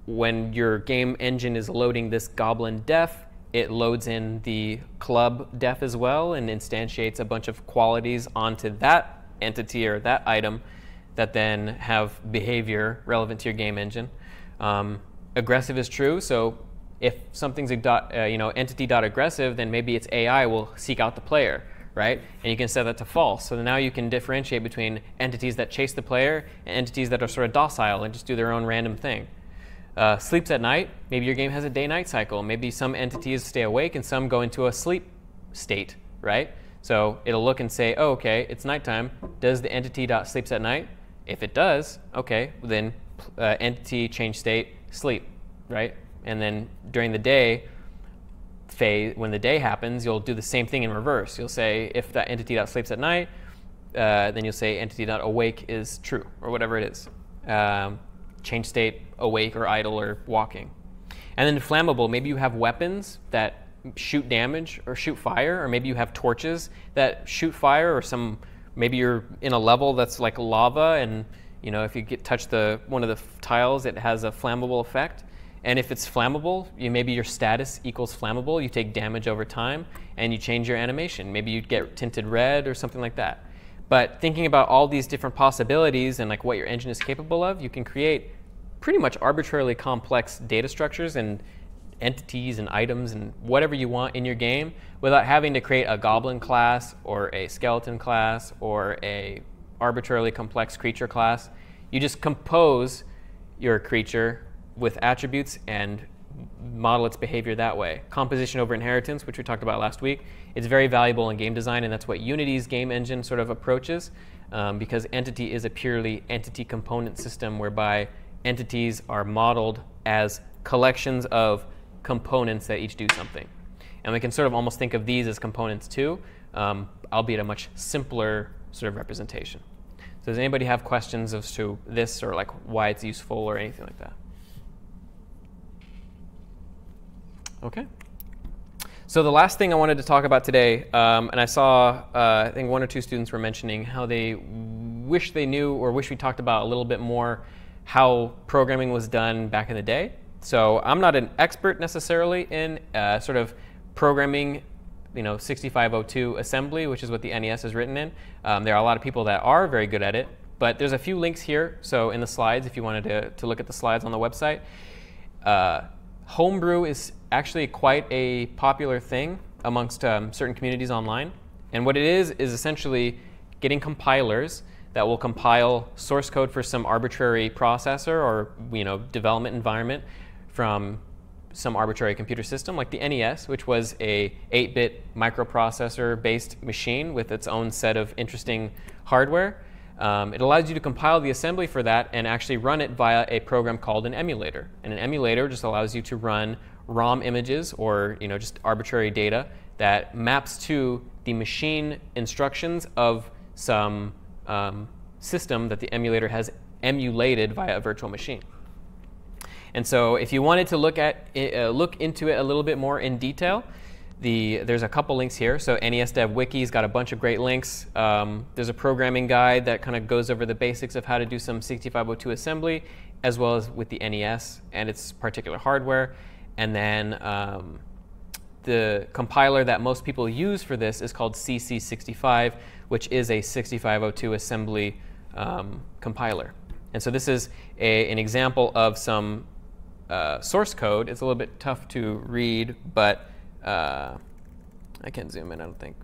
when your game engine is loading this goblin def, it loads in the club def as well and instantiates a bunch of qualities onto that entity or that item that then have behavior relevant to your game engine. Um, aggressive is true, so if something's a dot, uh, you know, entity.aggressive, then maybe its A I will seek out the player, right? And you can set that to false. So now you can differentiate between entities that chase the player and entities that are sort of docile and just do their own random thing. Uh, sleeps at night. Maybe your game has a day-night cycle. Maybe some entities stay awake and some go into a sleep state, right? So it'll look and say, oh, okay, it's nighttime. Does the entity.sleeps at night? If it does, okay, then uh, entity change state, sleep, right? And then during the day, phase, when the day happens, you'll do the same thing in reverse. You'll say if that entity.sleeps at night, uh, then you'll say entity.awake is true or whatever it is. Um, change state, awake or idle or walking. And then flammable, maybe you have weapons that shoot damage or shoot fire, or maybe you have torches that shoot fire, or some, maybe you're in a level that's like lava, and you know, if you get touch the one of the tiles, it has a flammable effect. And if it's flammable, you, maybe your status equals flammable, you take damage over time, and you change your animation. Maybe you get tinted red or something like that. But thinking about all these different possibilities and like what your engine is capable of, you can create pretty much arbitrarily complex data structures and entities and items and whatever you want in your game without having to create a goblin class or a skeleton class or a arbitrarily complex creature class. You just compose your creature with attributes and model its behavior that way. Composition over inheritance, which we talked about last week, is very valuable in game design, and that's what Unity's game engine sort of approaches, um, because Entity is a purely entity component system whereby entities are modeled as collections of components that each do something. And we can sort of almost think of these as components too, um, albeit a much simpler sort of representation. So does anybody have questions as to this or like why it's useful or anything like that? Okay. So the last thing I wanted to talk about today, um, and I saw uh, I think one or two students were mentioning how they wish they knew or wish we talked about a little bit more how programming was done back in the day. So I'm not an expert necessarily in uh, sort of programming, you know, sixty-five oh two assembly, which is what the N E S is written in. Um, there are a lot of people that are very good at it, but there's a few links here. So in the slides, if you wanted to, to look at the slides on the website, uh, homebrew is actually quite a popular thing amongst um, certain communities online. And what it is is essentially getting compilers that will compile source code for some arbitrary processor or, you know, development environment from some arbitrary computer system like the N E S, which was a eight bit microprocessor-based machine with its own set of interesting hardware. Um, it allows you to compile the assembly for that and actually run it via a program called an emulator. And an emulator just allows you to run ROM images or, you know, just arbitrary data that maps to the machine instructions of some um, system that the emulator has emulated via a virtual machine. And so if you wanted to look at it, uh, look into it a little bit more in detail, The, there's a couple links here. So NESDev Wiki's got a bunch of great links. Um, there's a programming guide that kind of goes over the basics of how to do some sixty-five oh two assembly, as well as with the N E S and its particular hardware. And then um, the compiler that most people use for this is called C C sixty-five, which is a sixty-five oh two assembly um, compiler. And so this is a, an example of some uh, source code. It's a little bit tough to read, but Uh, I can't zoom in, I don't think.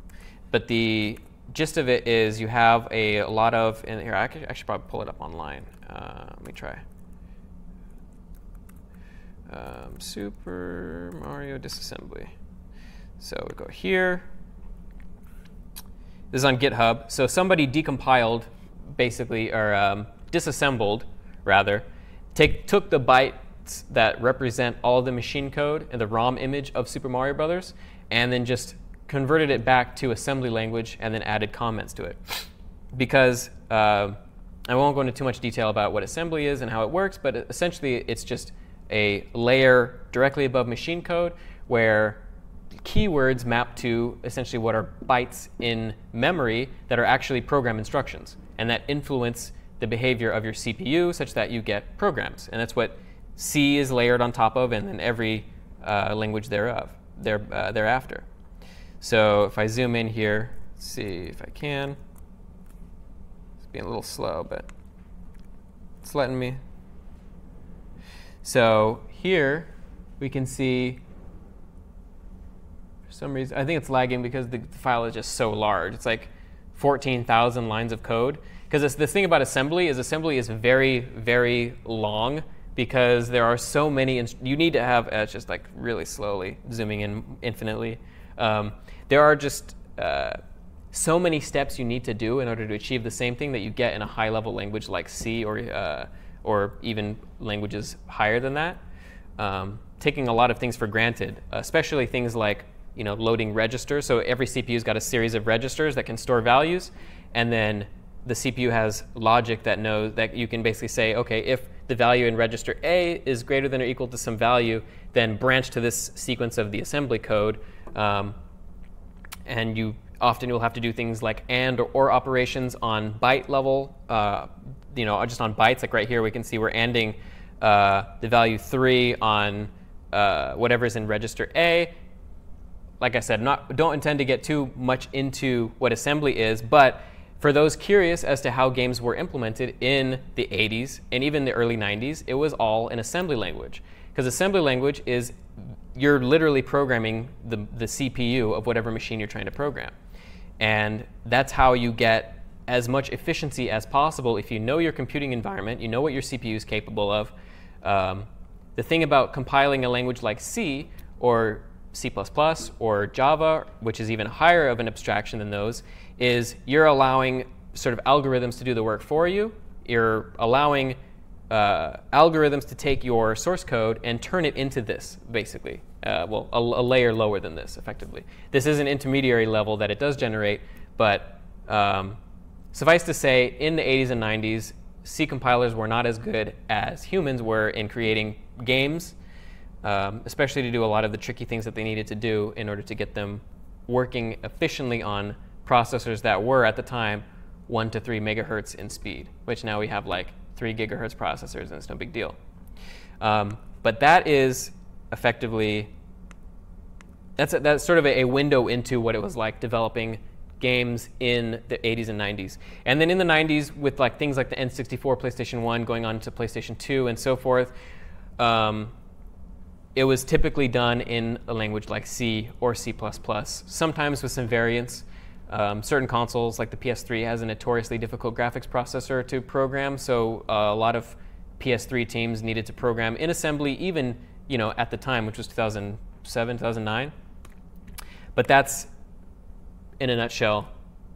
But the gist of it is you have a, a lot of, and here, I, could, I should probably pull it up online. Uh, let me try. Um, Super Mario disassembly. So we go here. This is on GitHub. So somebody decompiled, basically, or um, disassembled, rather, take, took the byte that represent all the machine code and the ROM image of Super Mario Brothers, and then just converted it back to assembly language and then added comments to it. Because uh, I won't go into too much detail about what assembly is and how it works, but essentially it's just a layer directly above machine code where keywords map to essentially what are bytes in memory that are actually program instructions, and that influence the behavior of your C P U such that you get programs. And that's what C is layered on top of, and then every uh, language thereof, there, uh, thereafter. So if I zoom in here, let's see if I can. It's being a little slow, but it's letting me. So here we can see, for some reason, I think it's lagging because the file is just so large. It's like fourteen thousand lines of code. Because the thing about assembly is assembly is very, very long, because there are so many, you need to have, uh, it's just like really slowly zooming in infinitely. Um, there are just uh, so many steps you need to do in order to achieve the same thing that you get in a high level language like C, or, uh, or even languages higher than that. Um, taking a lot of things for granted, especially things like, you know, loading registers. So every C P U's got a series of registers that can store values, and then the C P U has logic that knows that you can basically say, okay, if the value in register A is greater than or equal to some value, then branch to this sequence of the assembly code. Um, and you often will have to do things like and or, or operations on byte level, uh, you know, just on bytes. Like right here, we can see we're anding uh, the value three on uh, whatever is in register A. Like I said, not don't intend to get too much into what assembly is, but for those curious as to how games were implemented in the eighties and even the early nineties, it was all in assembly language. Because assembly language is, you're literally programming the, the C P U of whatever machine you're trying to program. And that's how you get as much efficiency as possible if you know your computing environment, you know what your C P U is capable of. Um, the thing about compiling a language like C or C plus plus or Java, which is even higher of an abstraction than those, is you're allowing sort of algorithms to do the work for you. You're allowing uh, algorithms to take your source code and turn it into this, basically. Uh, well, a, a layer lower than this, effectively. This is an intermediary level that it does generate, but um, suffice to say, in the eighties and nineties, C compilers were not as good as humans were in creating games, um, especially to do a lot of the tricky things that they needed to do in order to get them working efficiently on processors that were, at the time, one to three megahertz in speed, which now we have like three gigahertz processors, and it's no big deal. Um, but that is effectively, that's, a, that's sort of a, a window into what it was like developing games in the eighties and nineties. And then in the nineties, with like things like the N sixty-four, PlayStation one, going on to PlayStation two, and so forth, um, it was typically done in a language like C or C plus plus, sometimes with some variants. Um, certain consoles, like the P S three, has a notoriously difficult graphics processor to program, so uh, a lot of P S three teams needed to program in assembly, even you know at the time, which was two thousand seven, two thousand nine. But that's, in a nutshell,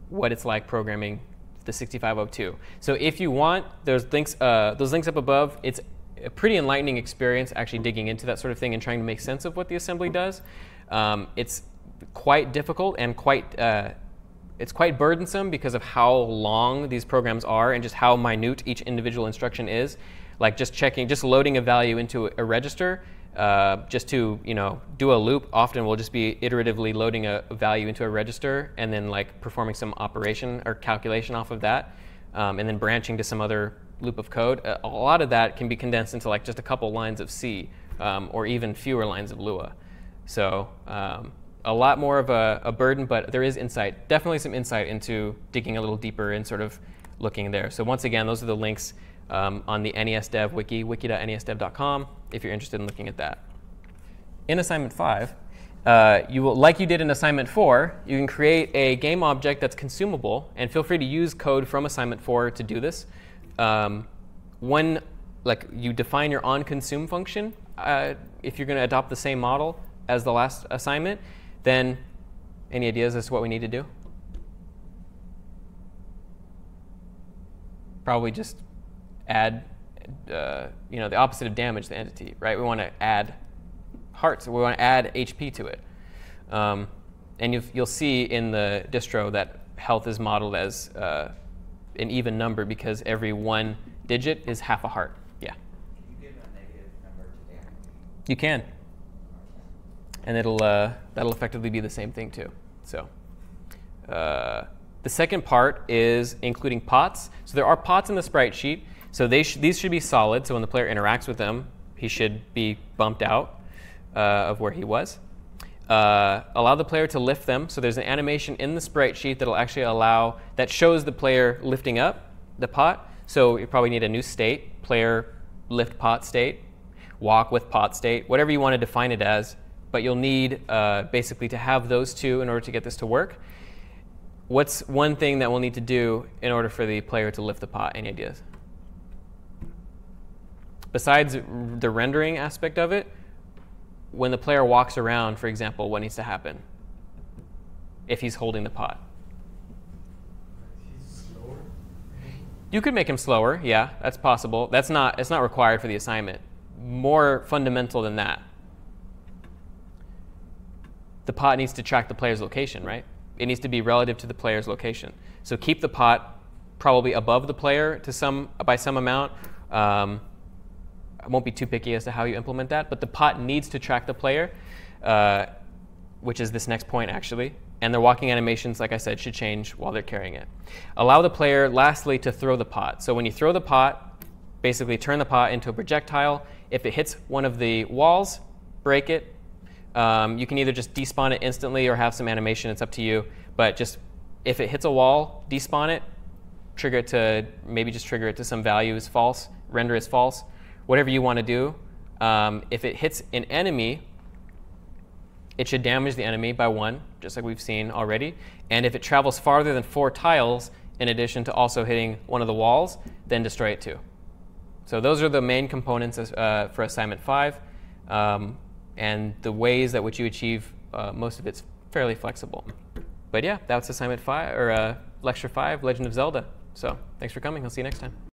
what it's like programming the sixty-five oh two. So if you want, there's links, uh, those links up above. It's a pretty enlightening experience actually digging into that sort of thing and trying to make sense of what the assembly does. Um, it's quite difficult and quite uh, It's quite burdensome because of how long these programs are and just how minute each individual instruction is. Like just checking, just loading a value into a register, uh, just to you know do a loop. Often we'll just be iteratively loading a value into a register and then like performing some operation or calculation off of that, um, and then branching to some other loop of code. A lot of that can be condensed into like just a couple lines of C, um, or even fewer lines of Lua. So. Um, A lot more of a, a burden, but there is insight, definitely some insight into digging a little deeper and sort of looking there. So once again, those are the links um, on the NESDev wiki, wiki dot N E S dev dot com, if you're interested in looking at that. In assignment five, uh, you will, like you did in assignment four, you can create a game object that's consumable, and feel free to use code from assignment four to do this. Um, one, like you define your onConsume function uh, if you're going to adopt the same model as the last assignment. Then, any ideas as to what we need to do? Probably just add, uh, you know, the opposite of damage the entity, right? We want to add hearts. We want to add H P to it. Um, and you've, you'll see in the distro that health is modeled as uh, an even number because every one digit is half a heart. Yeah. Can you give a negative number to that? You can. And it'll uh, that'll effectively be the same thing too. So uh, the second part is including pots. So there are pots in the sprite sheet. So they sh these should be solid. So when the player interacts with them, he should be bumped out uh, of where he was. Uh, allow the player to lift them. So there's an animation in the sprite sheet that'll actually allow, that shows the player lifting up the pot. So you probably need a new state, player lift pot state, walk with pot state, whatever you want to define it as. But you'll need uh, basically to have those two in order to get this to work. What's one thing that we'll need to do in order for the player to lift the pot? Any ideas? Besides the rendering aspect of it, when the player walks around, for example, what needs to happen if he's holding the pot? He's slower. You could make him slower. Yeah, that's possible. That's not, it's not required for the assignment. More fundamental than that. The pot needs to track the player's location, right? It needs to be relative to the player's location. So keep the pot probably above the player to some, by some amount. Um, I won't be too picky as to how you implement that, but the pot needs to track the player, uh, which is this next point, actually. And their walking animations, like I said, should change while they're carrying it. Allow the player, lastly, to throw the pot. So when you throw the pot, basically turn the pot into a projectile. If it hits one of the walls, break it. Um, you can either just despawn it instantly or have some animation. It's up to you. But just if it hits a wall, despawn it, trigger it to maybe just trigger it to some value is false, render is false, whatever you want to do. Um, if it hits an enemy, it should damage the enemy by one, just like we've seen already. And if it travels farther than four tiles, in addition to also hitting one of the walls, then destroy it too. So those are the main components uh, for assignment five. Um, and the ways that which you achieve uh, most of it's fairly flexible. But yeah, that's assignment five, or uh, lecture five, Legend of Zelda. So thanks for coming. I'll see you next time.